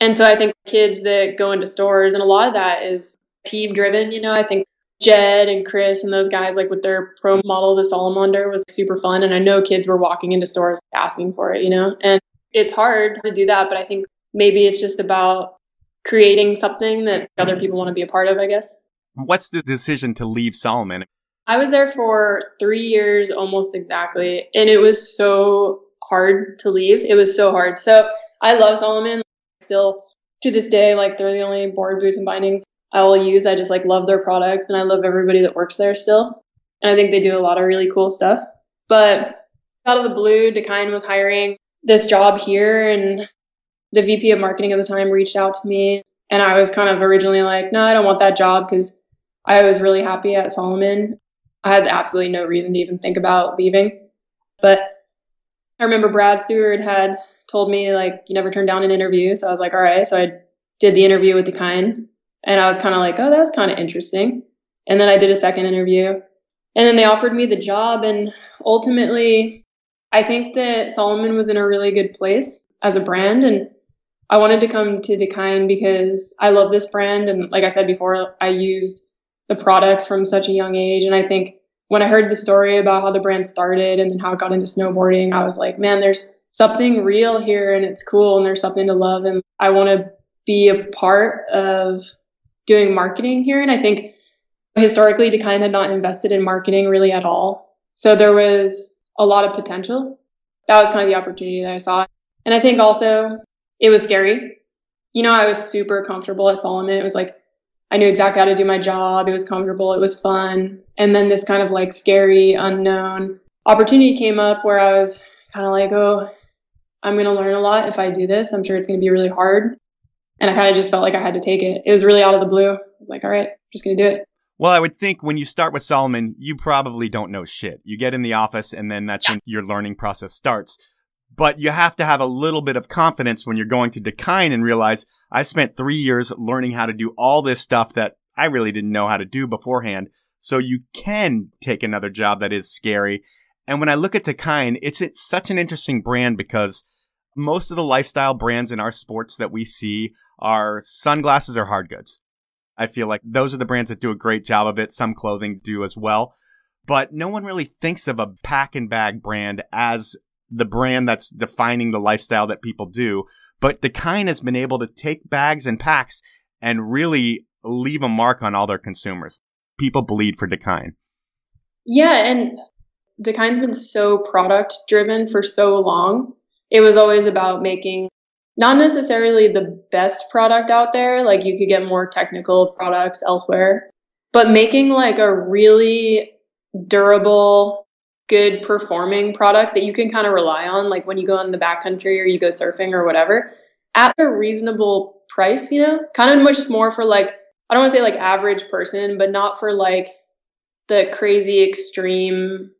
And so I think kids that go into stores, and a lot of that is team driven, you know, I think Jed and Chris and those guys, like with their pro model, the Salomonder was super fun. And I know kids were walking into stores asking for it, you know, and it's hard to do that. But I think maybe it's just about creating something that other people want to be a part of, I guess. What's the decision to leave Salomon? I was there for three years, almost exactly. And it was so hard to leave. It was so hard. So I love Salomon still to this day. Like they're the only board boots and bindings I will use. I just like love their products, and I love everybody that works there still. And I think they do a lot of really cool stuff. But out of the blue, Dakine was hiring this job here, and the V P of marketing at the time reached out to me, and I was kind of originally like, no, I don't want that job, because I was really happy at Salomon. I had absolutely no reason to even think about leaving. But I remember Brad Stewart had told me, like, you never turn down an interview. So I was like, all right. So I did the interview with Dakine. And I was kind of like, oh, that's kind of interesting. And then I did a second interview, and then they offered me the job. And ultimately, I think that Salomon was in a really good place as a brand. And I wanted to come to Dakine because I love this brand. And like I said before, I used the products from such a young age. And I think when I heard the story about how the brand started and then how it got into snowboarding, I was like, man, there's something real here, and it's cool, and there's something to love. And I want to be a part of doing marketing here. And I think historically, Dakine had not invested in marketing really at all. So there was a lot of potential. That was kind of the opportunity that I saw. And I think also it was scary. You know, I was super comfortable at Salomon. It was like, I knew exactly how to do my job. It was comfortable. It was fun. And then this kind of like scary, unknown opportunity came up where I was kind of like, oh, I'm going to learn a lot if I do this. I'm sure it's going to be really hard. And I kind of just felt like I had to take it. It was really out of the blue. I was like, all right, I'm just going to do it. Well, I would think when you start with Salomon, you probably don't know shit. You get in the office and then that's yeah. when your learning process starts. But you have to have a little bit of confidence when you're going to Dakine and realize, I spent three years learning how to do all this stuff that I really didn't know how to do beforehand. So you can take another job that is scary. And when I look at Dakine, it's, it's such an interesting brand because most of the lifestyle brands in our sports that we see are sunglasses or hard goods. I feel like those are the brands that do a great job of it. Some clothing do as well. But no one really thinks of a pack and bag brand as the brand that's defining the lifestyle that people do. But Dakine has been able to take bags and packs and really leave a mark on all their consumers. People bleed for Dakine. Yeah, and Dakine's been so product driven for so long. It was always about making not necessarily the best product out there. Like you could get more technical products elsewhere, but making like a really durable, good performing product that you can kind of rely on, like when you go in the backcountry or you go surfing or whatever, at a reasonable price, you know, kind of much more for like, I don't want to say like average person, but not for like the crazy extreme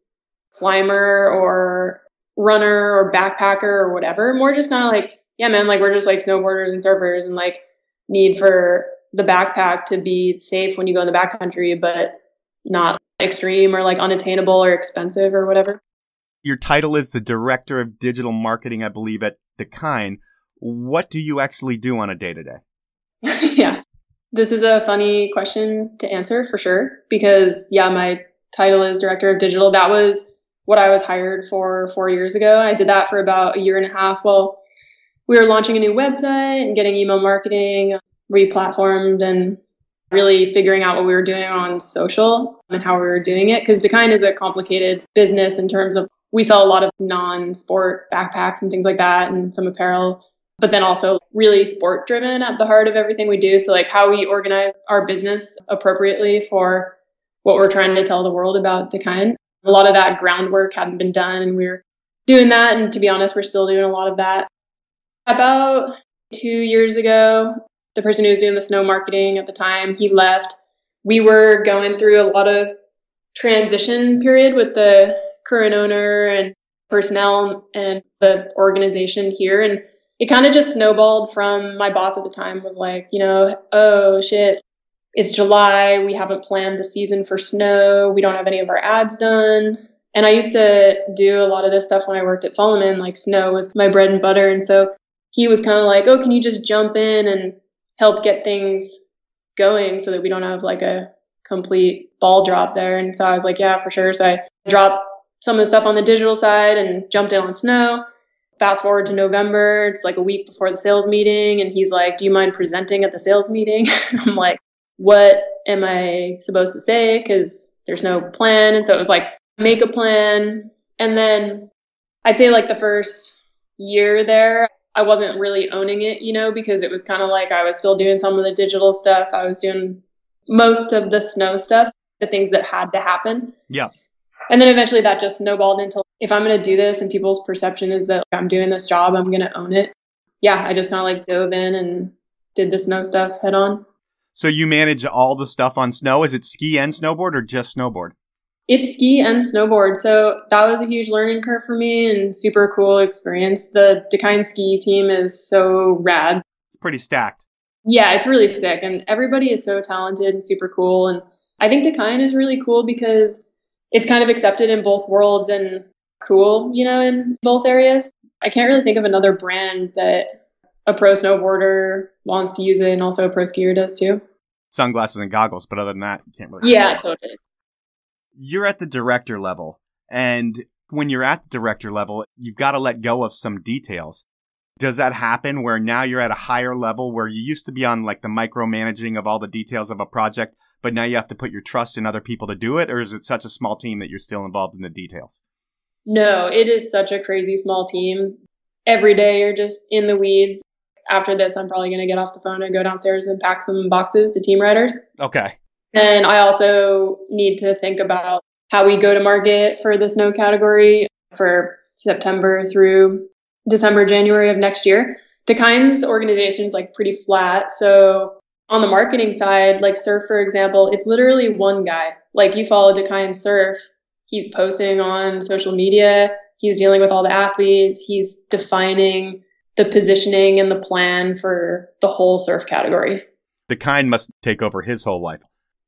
climber or runner or backpacker or whatever. More just kind of like, yeah, man, like we're just like snowboarders and surfers and like need for the backpack to be safe when you go in the backcountry, but not extreme or like unattainable or expensive or whatever. Your title is the director of digital marketing, I believe, at Dakine. What do you actually do on a day-to-day? Yeah, this is a funny question to answer for sure, because yeah, my title is director of digital. That was what I was hired for four years ago. And I did that for about a year and a half while we were launching a new website and getting email marketing replatformed and really figuring out what we were doing on social and how we were doing it. Because Dakine is a complicated business in terms of we sell a lot of non-sport backpacks and things like that and some apparel, but then also really sport driven at the heart of everything we do. So like how we organize our business appropriately for what we're trying to tell the world about Dakine. A lot of that groundwork hadn't been done and we were doing that. And to be honest, we're still doing a lot of that. About two years ago, the person who was doing the snow marketing at the time, he left. We were going through a lot of transition period with the current owner and personnel and the organization here. And it kind of just snowballed from my boss at the time was like, you know, oh shit, it's July. We haven't planned the season for snow. We don't have any of our ads done. And I used to do a lot of this stuff when I worked at Salomon, like snow was my bread and butter. And so he was kind of like, oh, can you just jump in and help get things going so that we don't have like a complete ball drop there. And so I was like, yeah, for sure. So I dropped some of the stuff on the digital side and jumped in on snow. Fast forward to November. It's like a week before the sales meeting. And he's like, do you mind presenting at the sales meeting? I'm like, what am I supposed to say? Because there's no plan. And so it was like, make a plan. And then I'd say like the first year there, I wasn't really owning it, you know, because it was kind of like I was still doing some of the digital stuff. I was doing most of the snow stuff, the things that had to happen. Yeah. And then eventually that just snowballed into if I'm going to do this and people's perception is that I'm doing this job, I'm going to own it. Yeah, I just kind of like dove in and did the snow stuff head on. So you manage all the stuff on snow. Is it ski and snowboard or just snowboard? It's ski and snowboard. So that was a huge learning curve for me and super cool experience. The Dakine ski team is so rad. It's pretty stacked. Yeah, it's really sick. And everybody is so talented and super cool. And I think Dakine is really cool because it's kind of accepted in both worlds and cool, you know, in both areas. I can't really think of another brand that a pro snowboarder wants to use it and also a pro skier does too. Sunglasses and goggles, but other than that, you can't really. Yeah, totally. You're at the director level, and when you're at the director level, you've got to let go of some details. Does that happen where now you're at a higher level where you used to be on like the micromanaging of all the details of a project, but now you have to put your trust in other people to do it? Or is it such a small team that you're still involved in the details? No, it is such a crazy small team. Every day you're just in the weeds. After this, I'm probably going to get off the phone and go downstairs and pack some boxes to team riders. Okay. And I also need to think about how we go to market for the snow category for September through December, January of next year. Dakine's organization is like pretty flat. So on the marketing side, like surf, for example, it's literally one guy. Like you follow Dakine Surf, he's posting on social media, he's dealing with all the athletes, he's defining the positioning and the plan for the whole surf category. Dakine must take over his whole life.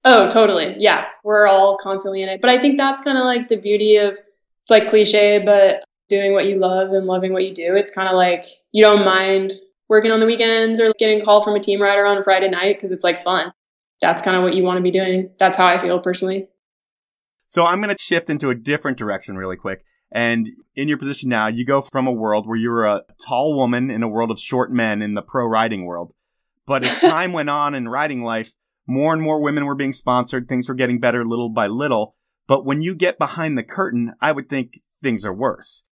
Oh, totally. Yeah. We're all constantly in it. But I think that's kind of like the beauty of, it's like cliche, but doing what you love and loving what you do. It's kind of like you don't mind working on the weekends or getting a call from a team rider on a Friday night because it's like fun. That's kind of what you want to be doing. That's how I feel personally. So I'm going to shift into a different direction really quick. And in your position now, you go from a world where you were a tall woman in a world of short men in the pro riding world. But as time went on in riding life, more and more women were being sponsored. Things were getting better little by little. But when you get behind the curtain, I would think things are worse.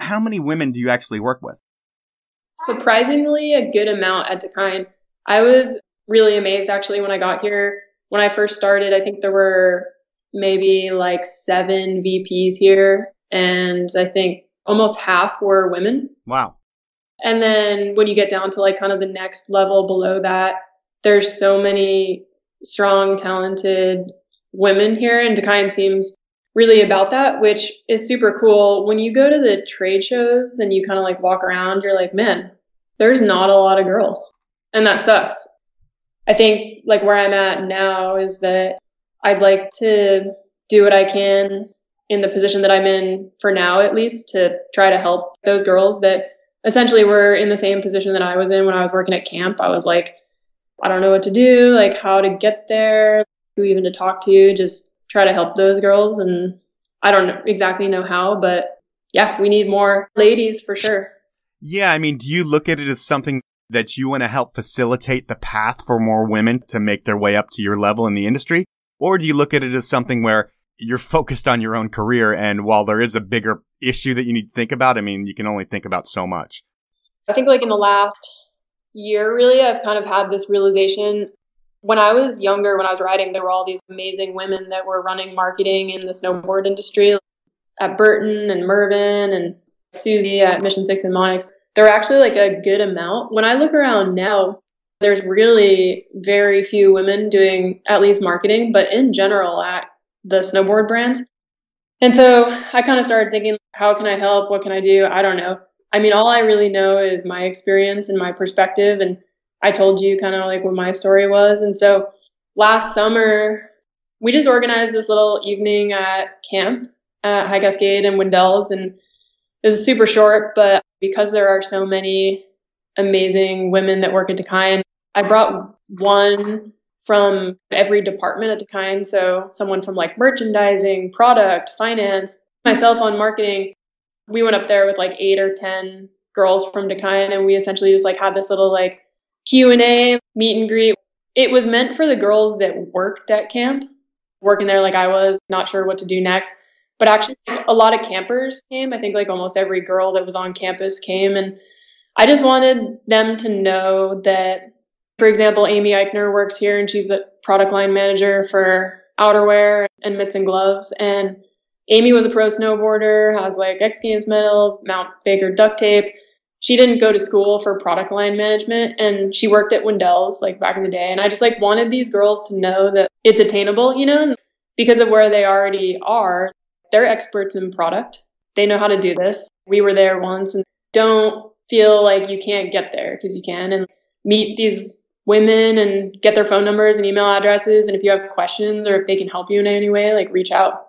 How many women do you actually work with? Surprisingly, a good amount at Dakine. I was really amazed, actually, when I got here. When I first started, I think there were maybe like seven V Ps here. And I think almost half were women. Wow. And then when you get down to like kind of the next level below that, there's so many strong, talented women here, and Dakine seems really about that, which is super cool. When you go to the trade shows and you kind of like walk around, you're like, man, there's not a lot of girls, and that sucks. I think like where I'm at now is that I'd like to do what I can in the position that I'm in for now, at least, to try to help those girls that essentially were in the same position that I was in when I was working at camp. I was like, I don't know what to do, like how to get there, who even to talk to, just try to help those girls. And I don't exactly know how, but yeah, we need more ladies for sure. Yeah. I mean, do you look at it as something that you want to help facilitate the path for more women to make their way up to your level in the industry? Or do you look at it as something where you're focused on your own career, and while there is a bigger issue that you need to think about, I mean, you can only think about so much? I think like in the last year, really, I've kind of had this realization. When I was younger, when I was riding, there were all these amazing women that were running marketing in the snowboard industry, like at Burton and Mervin and Susie at Mission six and Monix. There were actually like a good amount. When I look around now, there's really very few women doing at least marketing, but in general at the snowboard brands. And so I kind of started thinking, how can I help? What can I do? I don't know. I mean, all I really know is my experience and my perspective. And I told you kind of like what my story was. And so last summer, we just organized this little evening at camp at High Cascade and Wendell's. And it was super short, but because there are so many amazing women that work at Dakine, I brought one from every department at Dakine. So someone from like merchandising, product, finance, myself on marketing. We went up there with like eight or ten girls from Dakine, and we essentially just like had this little like Q and A, meet and greet. It was meant for the girls that worked at camp, working there like I was, not sure what to do next. But actually a lot of campers came. I think like almost every girl that was on campus came. And I just wanted them to know that, for example, Amy Eichner works here and she's a product line manager for outerwear and mitts and gloves. And Amy was a pro snowboarder, has like X Games medal, Mount Baker duct tape. She didn't go to school for product line management, and she worked at Wendell's like back in the day. And I just like wanted these girls to know that it's attainable, you know, and because of where they already are. They're experts in product. They know how to do this. We were there once, and don't feel like you can't get there because you can, and meet these women and get their phone numbers and email addresses. And if you have questions or if they can help you in any way, like reach out.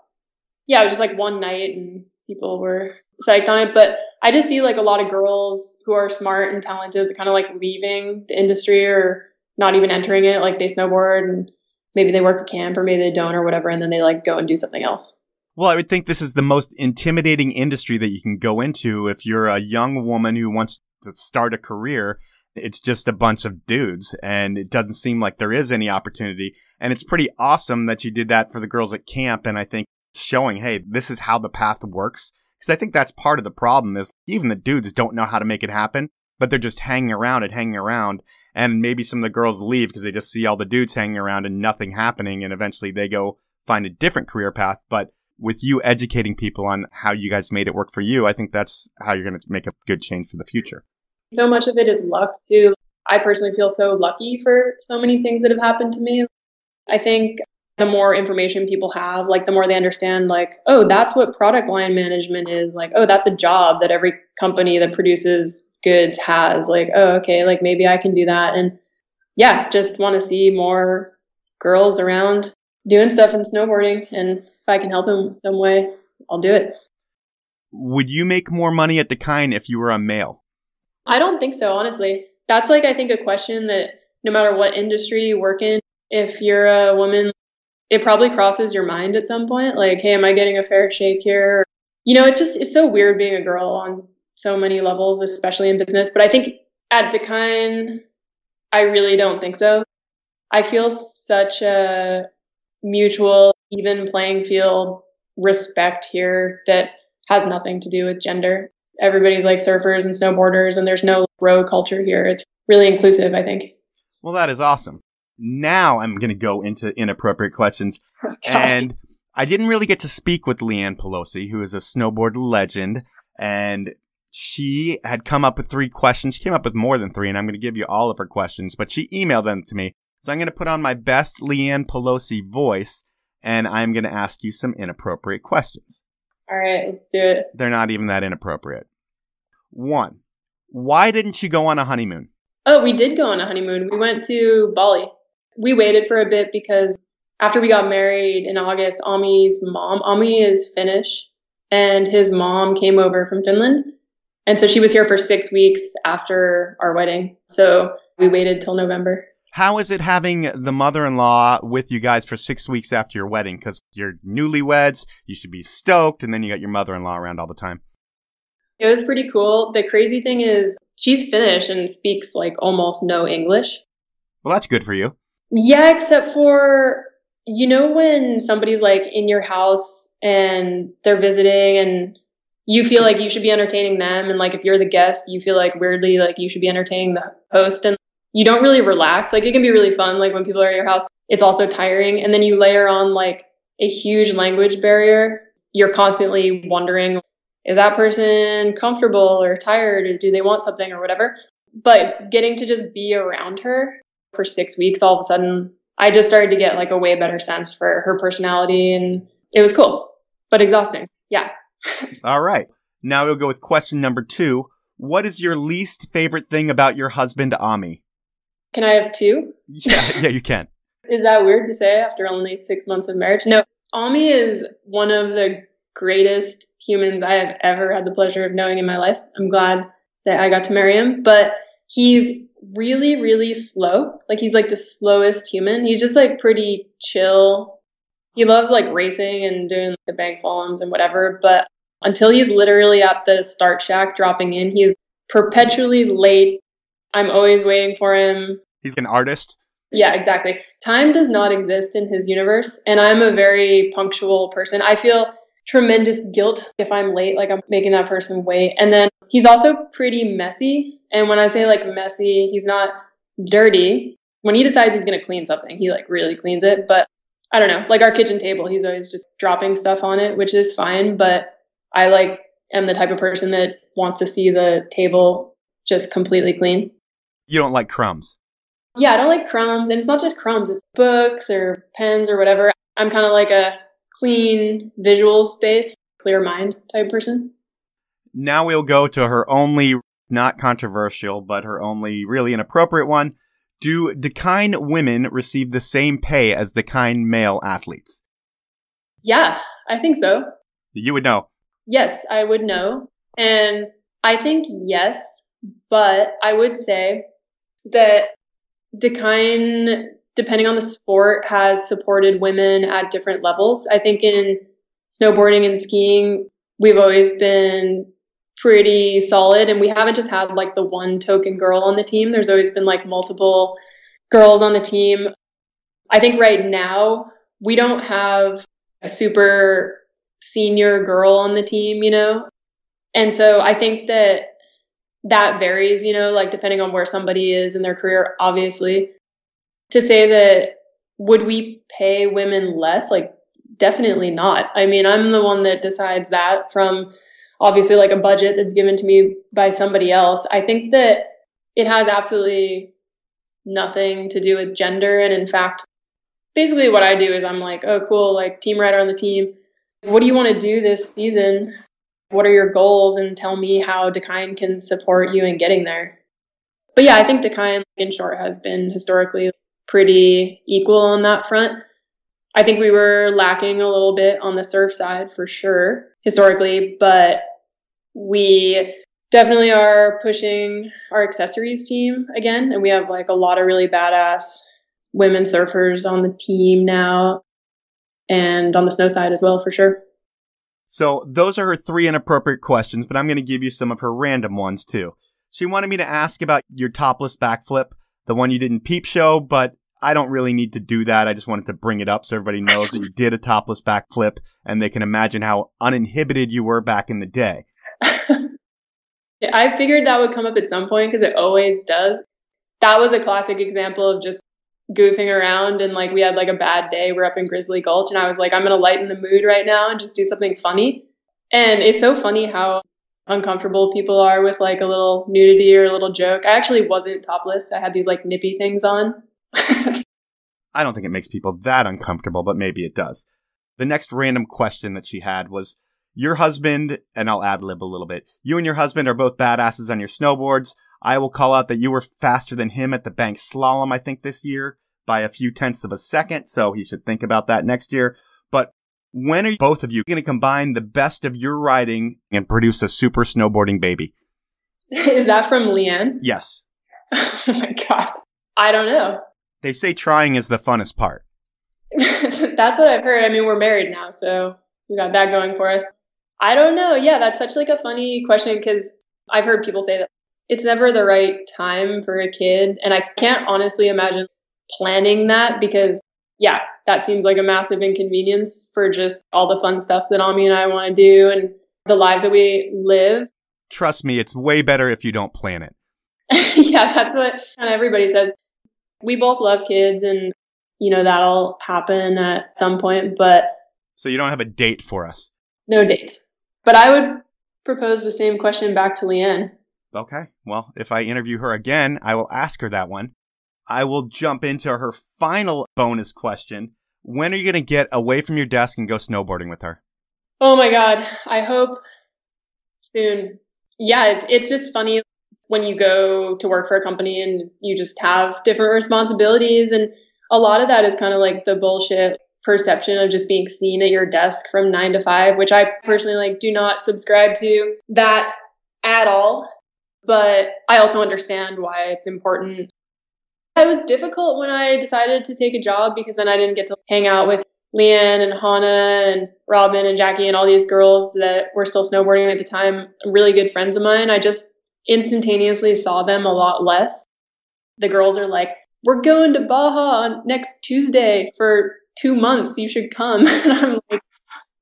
Yeah, it was just like one night and people were psyched on it. But I just see like a lot of girls who are smart and talented kind of like leaving the industry or not even entering it. Like they snowboard and maybe they work at camp or maybe they don't or whatever. And then they like go and do something else. Well, I would think this is the most intimidating industry that you can go into if you're a young woman who wants to start a career. It's just a bunch of dudes and it doesn't seem like there is any opportunity. And it's pretty awesome that you did that for the girls at camp. And I think showing, hey, this is how the path works. Because I think that's part of the problem is even the dudes don't know how to make it happen, but they're just hanging around and hanging around. And maybe some of the girls leave because they just see all the dudes hanging around and nothing happening. And eventually they go find a different career path. But with you educating people on how you guys made it work for you, I think that's how you're going to make a good change for the future. So much of it is luck, too. I personally feel so lucky for so many things that have happened to me. I think the more information people have, like the more they understand, like, oh, that's what product line management is. Like, oh, that's a job that every company that produces goods has. Like, oh, okay, like maybe I can do that. And yeah, just want to see more girls around doing stuff in snowboarding. And if I can help them some way, I'll do it. Would you make more money at Dakine if you were a male? I don't think so, honestly. That's like, I think, a question that no matter what industry you work in, if you're a woman, it probably crosses your mind at some point. Like, hey, am I getting a fair shake here? You know, it's just, it's so weird being a girl on so many levels, especially in business. But I think at Dakine, I really don't think so. I feel such a mutual, even playing field respect here that has nothing to do with gender. Everybody's like surfers and snowboarders, and there's no row culture here. It's really inclusive, I think. Well, that is awesome. Now I'm going to go into inappropriate questions. Okay. And I didn't really get to speak with Leanne Pelosi, who is a snowboard legend. And she had come up with three questions. She came up with more than three, and I'm going to give you all of her questions. But she emailed them to me. So I'm going to put on my best Leanne Pelosi voice, and I'm going to ask you some inappropriate questions. All right, let's do it. They're not even that inappropriate. One, why didn't you go on a honeymoon? Oh, we did go on a honeymoon. We went to Bali. We waited for a bit because after we got married in August, Ami's mom, Ami is Finnish, and his mom came over from Finland. And so she was here for six weeks after our wedding. So we waited till November. How is it having the mother-in-law with you guys for six weeks after your wedding? Because you're newlyweds, you should be stoked, and then you got your mother-in-law around all the time. It was pretty cool. The crazy thing is she's Finnish and speaks like almost no English. Well, that's good for you. Yeah, except for, you know, when somebody's like in your house and they're visiting and you feel like you should be entertaining them. And like if you're the guest, you feel like weirdly like you should be entertaining the host. And you don't really relax. Like it can be really fun. Like when people are at your house, it's also tiring. And then you layer on like a huge language barrier. You're constantly wondering, is that person comfortable or tired or do they want something or whatever? But getting to just be around her for six weeks, all of a sudden, I just started to get like a way better sense for her personality. And it was cool, but exhausting. Yeah. All right. Now we'll go with question number two. What is your least favorite thing about your husband, Ami? Can I have two? Yeah, yeah, you can. Is that weird to say after only six months of marriage? No, Ami is one of the greatest humans I have ever had the pleasure of knowing in my life. I'm glad that I got to marry him, but he's really, really slow. Like he's like the slowest human. He's just like pretty chill. He loves like racing and doing the bank slaloms and whatever, but until he's literally at the start shack dropping in, he's perpetually late. I'm always waiting for him. He's an artist. Yeah, exactly. Time does not exist in his universe. And I'm a very punctual person. I feel tremendous guilt if I'm late, like I'm making that person wait. And then he's also pretty messy. And when I say like messy, he's not dirty. When he decides he's going to clean something, he like really cleans it. But I don't know, like our kitchen table, he's always just dropping stuff on it, which is fine. But I like am the type of person that wants to see the table just completely clean. You don't like crumbs? Yeah, I don't like crumbs. And it's not just crumbs. It's books or pens or whatever. I'm kind of like a clean visual space, clear mind type person. Now we'll go to her only, not controversial, but her only really inappropriate one. Do Dakine women receive the same pay as Dakine male athletes? Yeah, I think so. You would know. Yes, I would know. And I think yes, but I would say that Dakine, depending on the sport, has supported women at different levels. I think in snowboarding and skiing, we've always been pretty solid, and we haven't just had like the one token girl on the team. There's always been like multiple girls on the team. I think right now we don't have a super senior girl on the team, you know? And so I think that that varies, you know, like depending on where somebody is in their career, obviously. To say that, would we pay women less? Like, definitely not. I mean, I'm the one that decides that from obviously like a budget that's given to me by somebody else. I think that it has absolutely nothing to do with gender. And in fact, basically what I do is I'm like, oh, cool, like team rider on the team. What do you want to do this season? What are your goals? And tell me how Dakine can support you in getting there. But yeah, I think Dakine in short has been historically pretty equal on that front. I think we were lacking a little bit on the surf side for sure, historically, but we definitely are pushing our accessories team again. And we have like a lot of really badass women surfers on the team now and on the snow side as well, for sure. So those are her three inappropriate questions, but I'm going to give you some of her random ones too. She wanted me to ask about your topless backflip, the one you did in Peep Show, but I don't really need to do that. I just wanted to bring it up so everybody knows that you did a topless backflip and they can imagine how uninhibited you were back in the day. I figured that would come up at some point because it always does. That was a classic example of just goofing around, and like we had like a bad day. We're up in Grizzly Gulch and I was like, I'm going to lighten the mood right now and just do something funny. And it's so funny how uncomfortable people are with like a little nudity or a little joke. I actually wasn't topless. I had these like nippy things on. I don't think it makes people that uncomfortable, but maybe it does. The next random question that she had was, your husband, and I'll ad-lib a little bit, you and your husband are both badasses on your snowboards. I will call out that you were faster than him at the bank slalom, I think, this year by a few tenths of a second, so he should think about that next year. But when are both of you going to combine the best of your riding and produce a super snowboarding baby? Is that from Leanne? Yes. Oh my God. I don't know. They say trying is the funnest part. That's what I've heard. I mean, we're married now, so we got that going for us. I don't know. Yeah, that's such like a funny question because I've heard people say that it's never the right time for a kid. And I can't honestly imagine planning that because, yeah, that seems like a massive inconvenience for just all the fun stuff that Ami and I want to do and the lives that we live. Trust me, it's way better if you don't plan it. Yeah, that's what everybody says. We both love kids and, you know, that'll happen at some point, but... So you don't have a date for us? No date. But I would propose the same question back to Leanne. Okay. Well, if I interview her again, I will ask her that one. I will jump into her final bonus question. When are you going to get away from your desk and go snowboarding with her? Oh my God. I hope soon. Yeah, it's just funny. When you go to work for a company and you just have different responsibilities. And a lot of that is kind of like the bullshit perception of just being seen at your desk from nine to five, which I personally like do not subscribe to that at all. But I also understand why it's important. It was difficult when I decided to take a job because then I didn't get to hang out with Leanne and Hannah and Robin and Jackie and all these girls that were still snowboarding at the time, really good friends of mine. I just instantaneously saw them a lot less. The girls are like, we're going to Baja on next Tuesday for two months. You should come. And I'm like,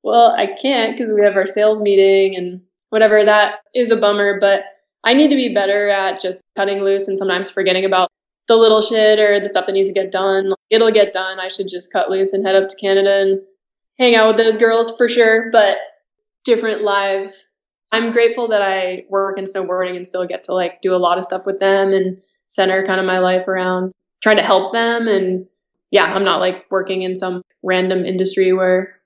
well, I can't because we have our sales meeting and whatever. That is a bummer, but I need to be better at just cutting loose and sometimes forgetting about the little shit or the stuff that needs to get done. It'll get done. I should just cut loose and head up to Canada and hang out with those girls for sure, but different lives. I'm grateful that I work in snowboarding and still get to like do a lot of stuff with them and center kind of my life around trying to help them. And yeah, I'm not like working in some random industry where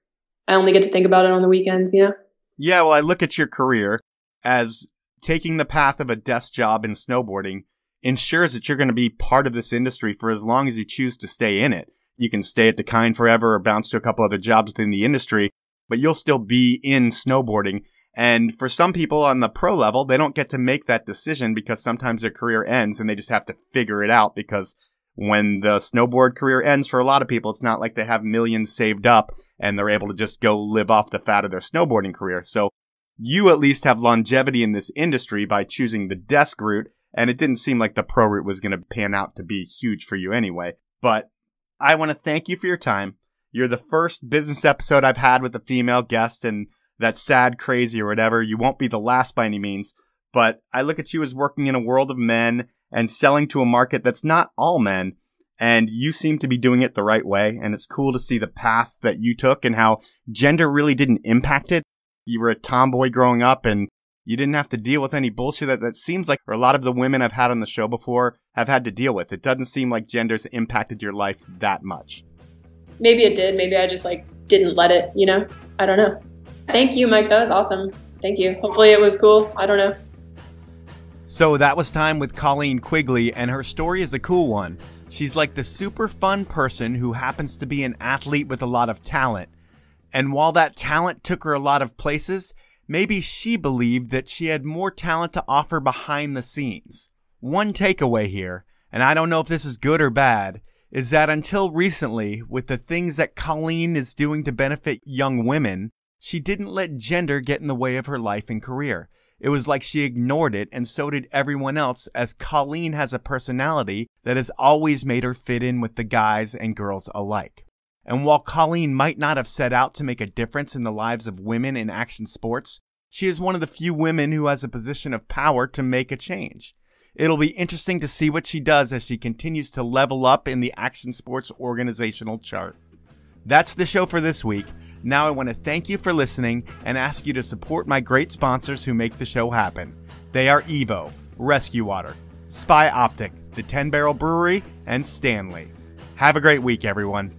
I only get to think about it on the weekends, you know? Yeah, well, I look at your career as taking the path of a desk job in snowboarding ensures that you're going to be part of this industry for as long as you choose to stay in it. You can stay at Dakine forever or bounce to a couple other jobs within the industry, but you'll still be in snowboarding. And for some people on the pro level, they don't get to make that decision because sometimes their career ends and they just have to figure it out, because when the snowboard career ends for a lot of people, it's not like they have millions saved up and they're able to just go live off the fat of their snowboarding career. So you at least have longevity in this industry by choosing the desk route. And it didn't seem like the pro route was going to pan out to be huge for you anyway. But I want to thank you for your time. You're the first business episode I've had with a female guest, and that's sad, crazy, or whatever. You won't be the last by any means. But I look at you as working in a world of men and selling to a market that's not all men. And you seem to be doing it the right way. And it's cool to see the path that you took and how gender really didn't impact it. You were a tomboy growing up, and you didn't have to deal with any bullshit that, that seems like a lot of the women I've had on the show before have had to deal with. It doesn't seem like gender's impacted your life that much. Maybe it did. Maybe I just like didn't let it, you know? I don't know. Thank you, Mike. That was awesome. Thank you. Hopefully it was cool. I don't know. So that was time with Colleen Quigley, and her story is a cool one. She's like the super fun person who happens to be an athlete with a lot of talent. And while that talent took her a lot of places, maybe she believed that she had more talent to offer behind the scenes. One takeaway here, and I don't know if this is good or bad, is that until recently, with the things that Colleen is doing to benefit young women, she didn't let gender get in the way of her life and career. It was like she ignored it, and so did everyone else, as Colleen has a personality that has always made her fit in with the guys and girls alike. And while Colleen might not have set out to make a difference in the lives of women in action sports, she is one of the few women who has a position of power to make a change. It'll be interesting to see what she does as she continues to level up in the action sports organizational chart. That's the show for this week. Now I want to thank you for listening and ask you to support my great sponsors who make the show happen. They are Evo, Rescue Water, Spy Optic, the ten Barrel Brewery, and Stanley. Have a great week, everyone.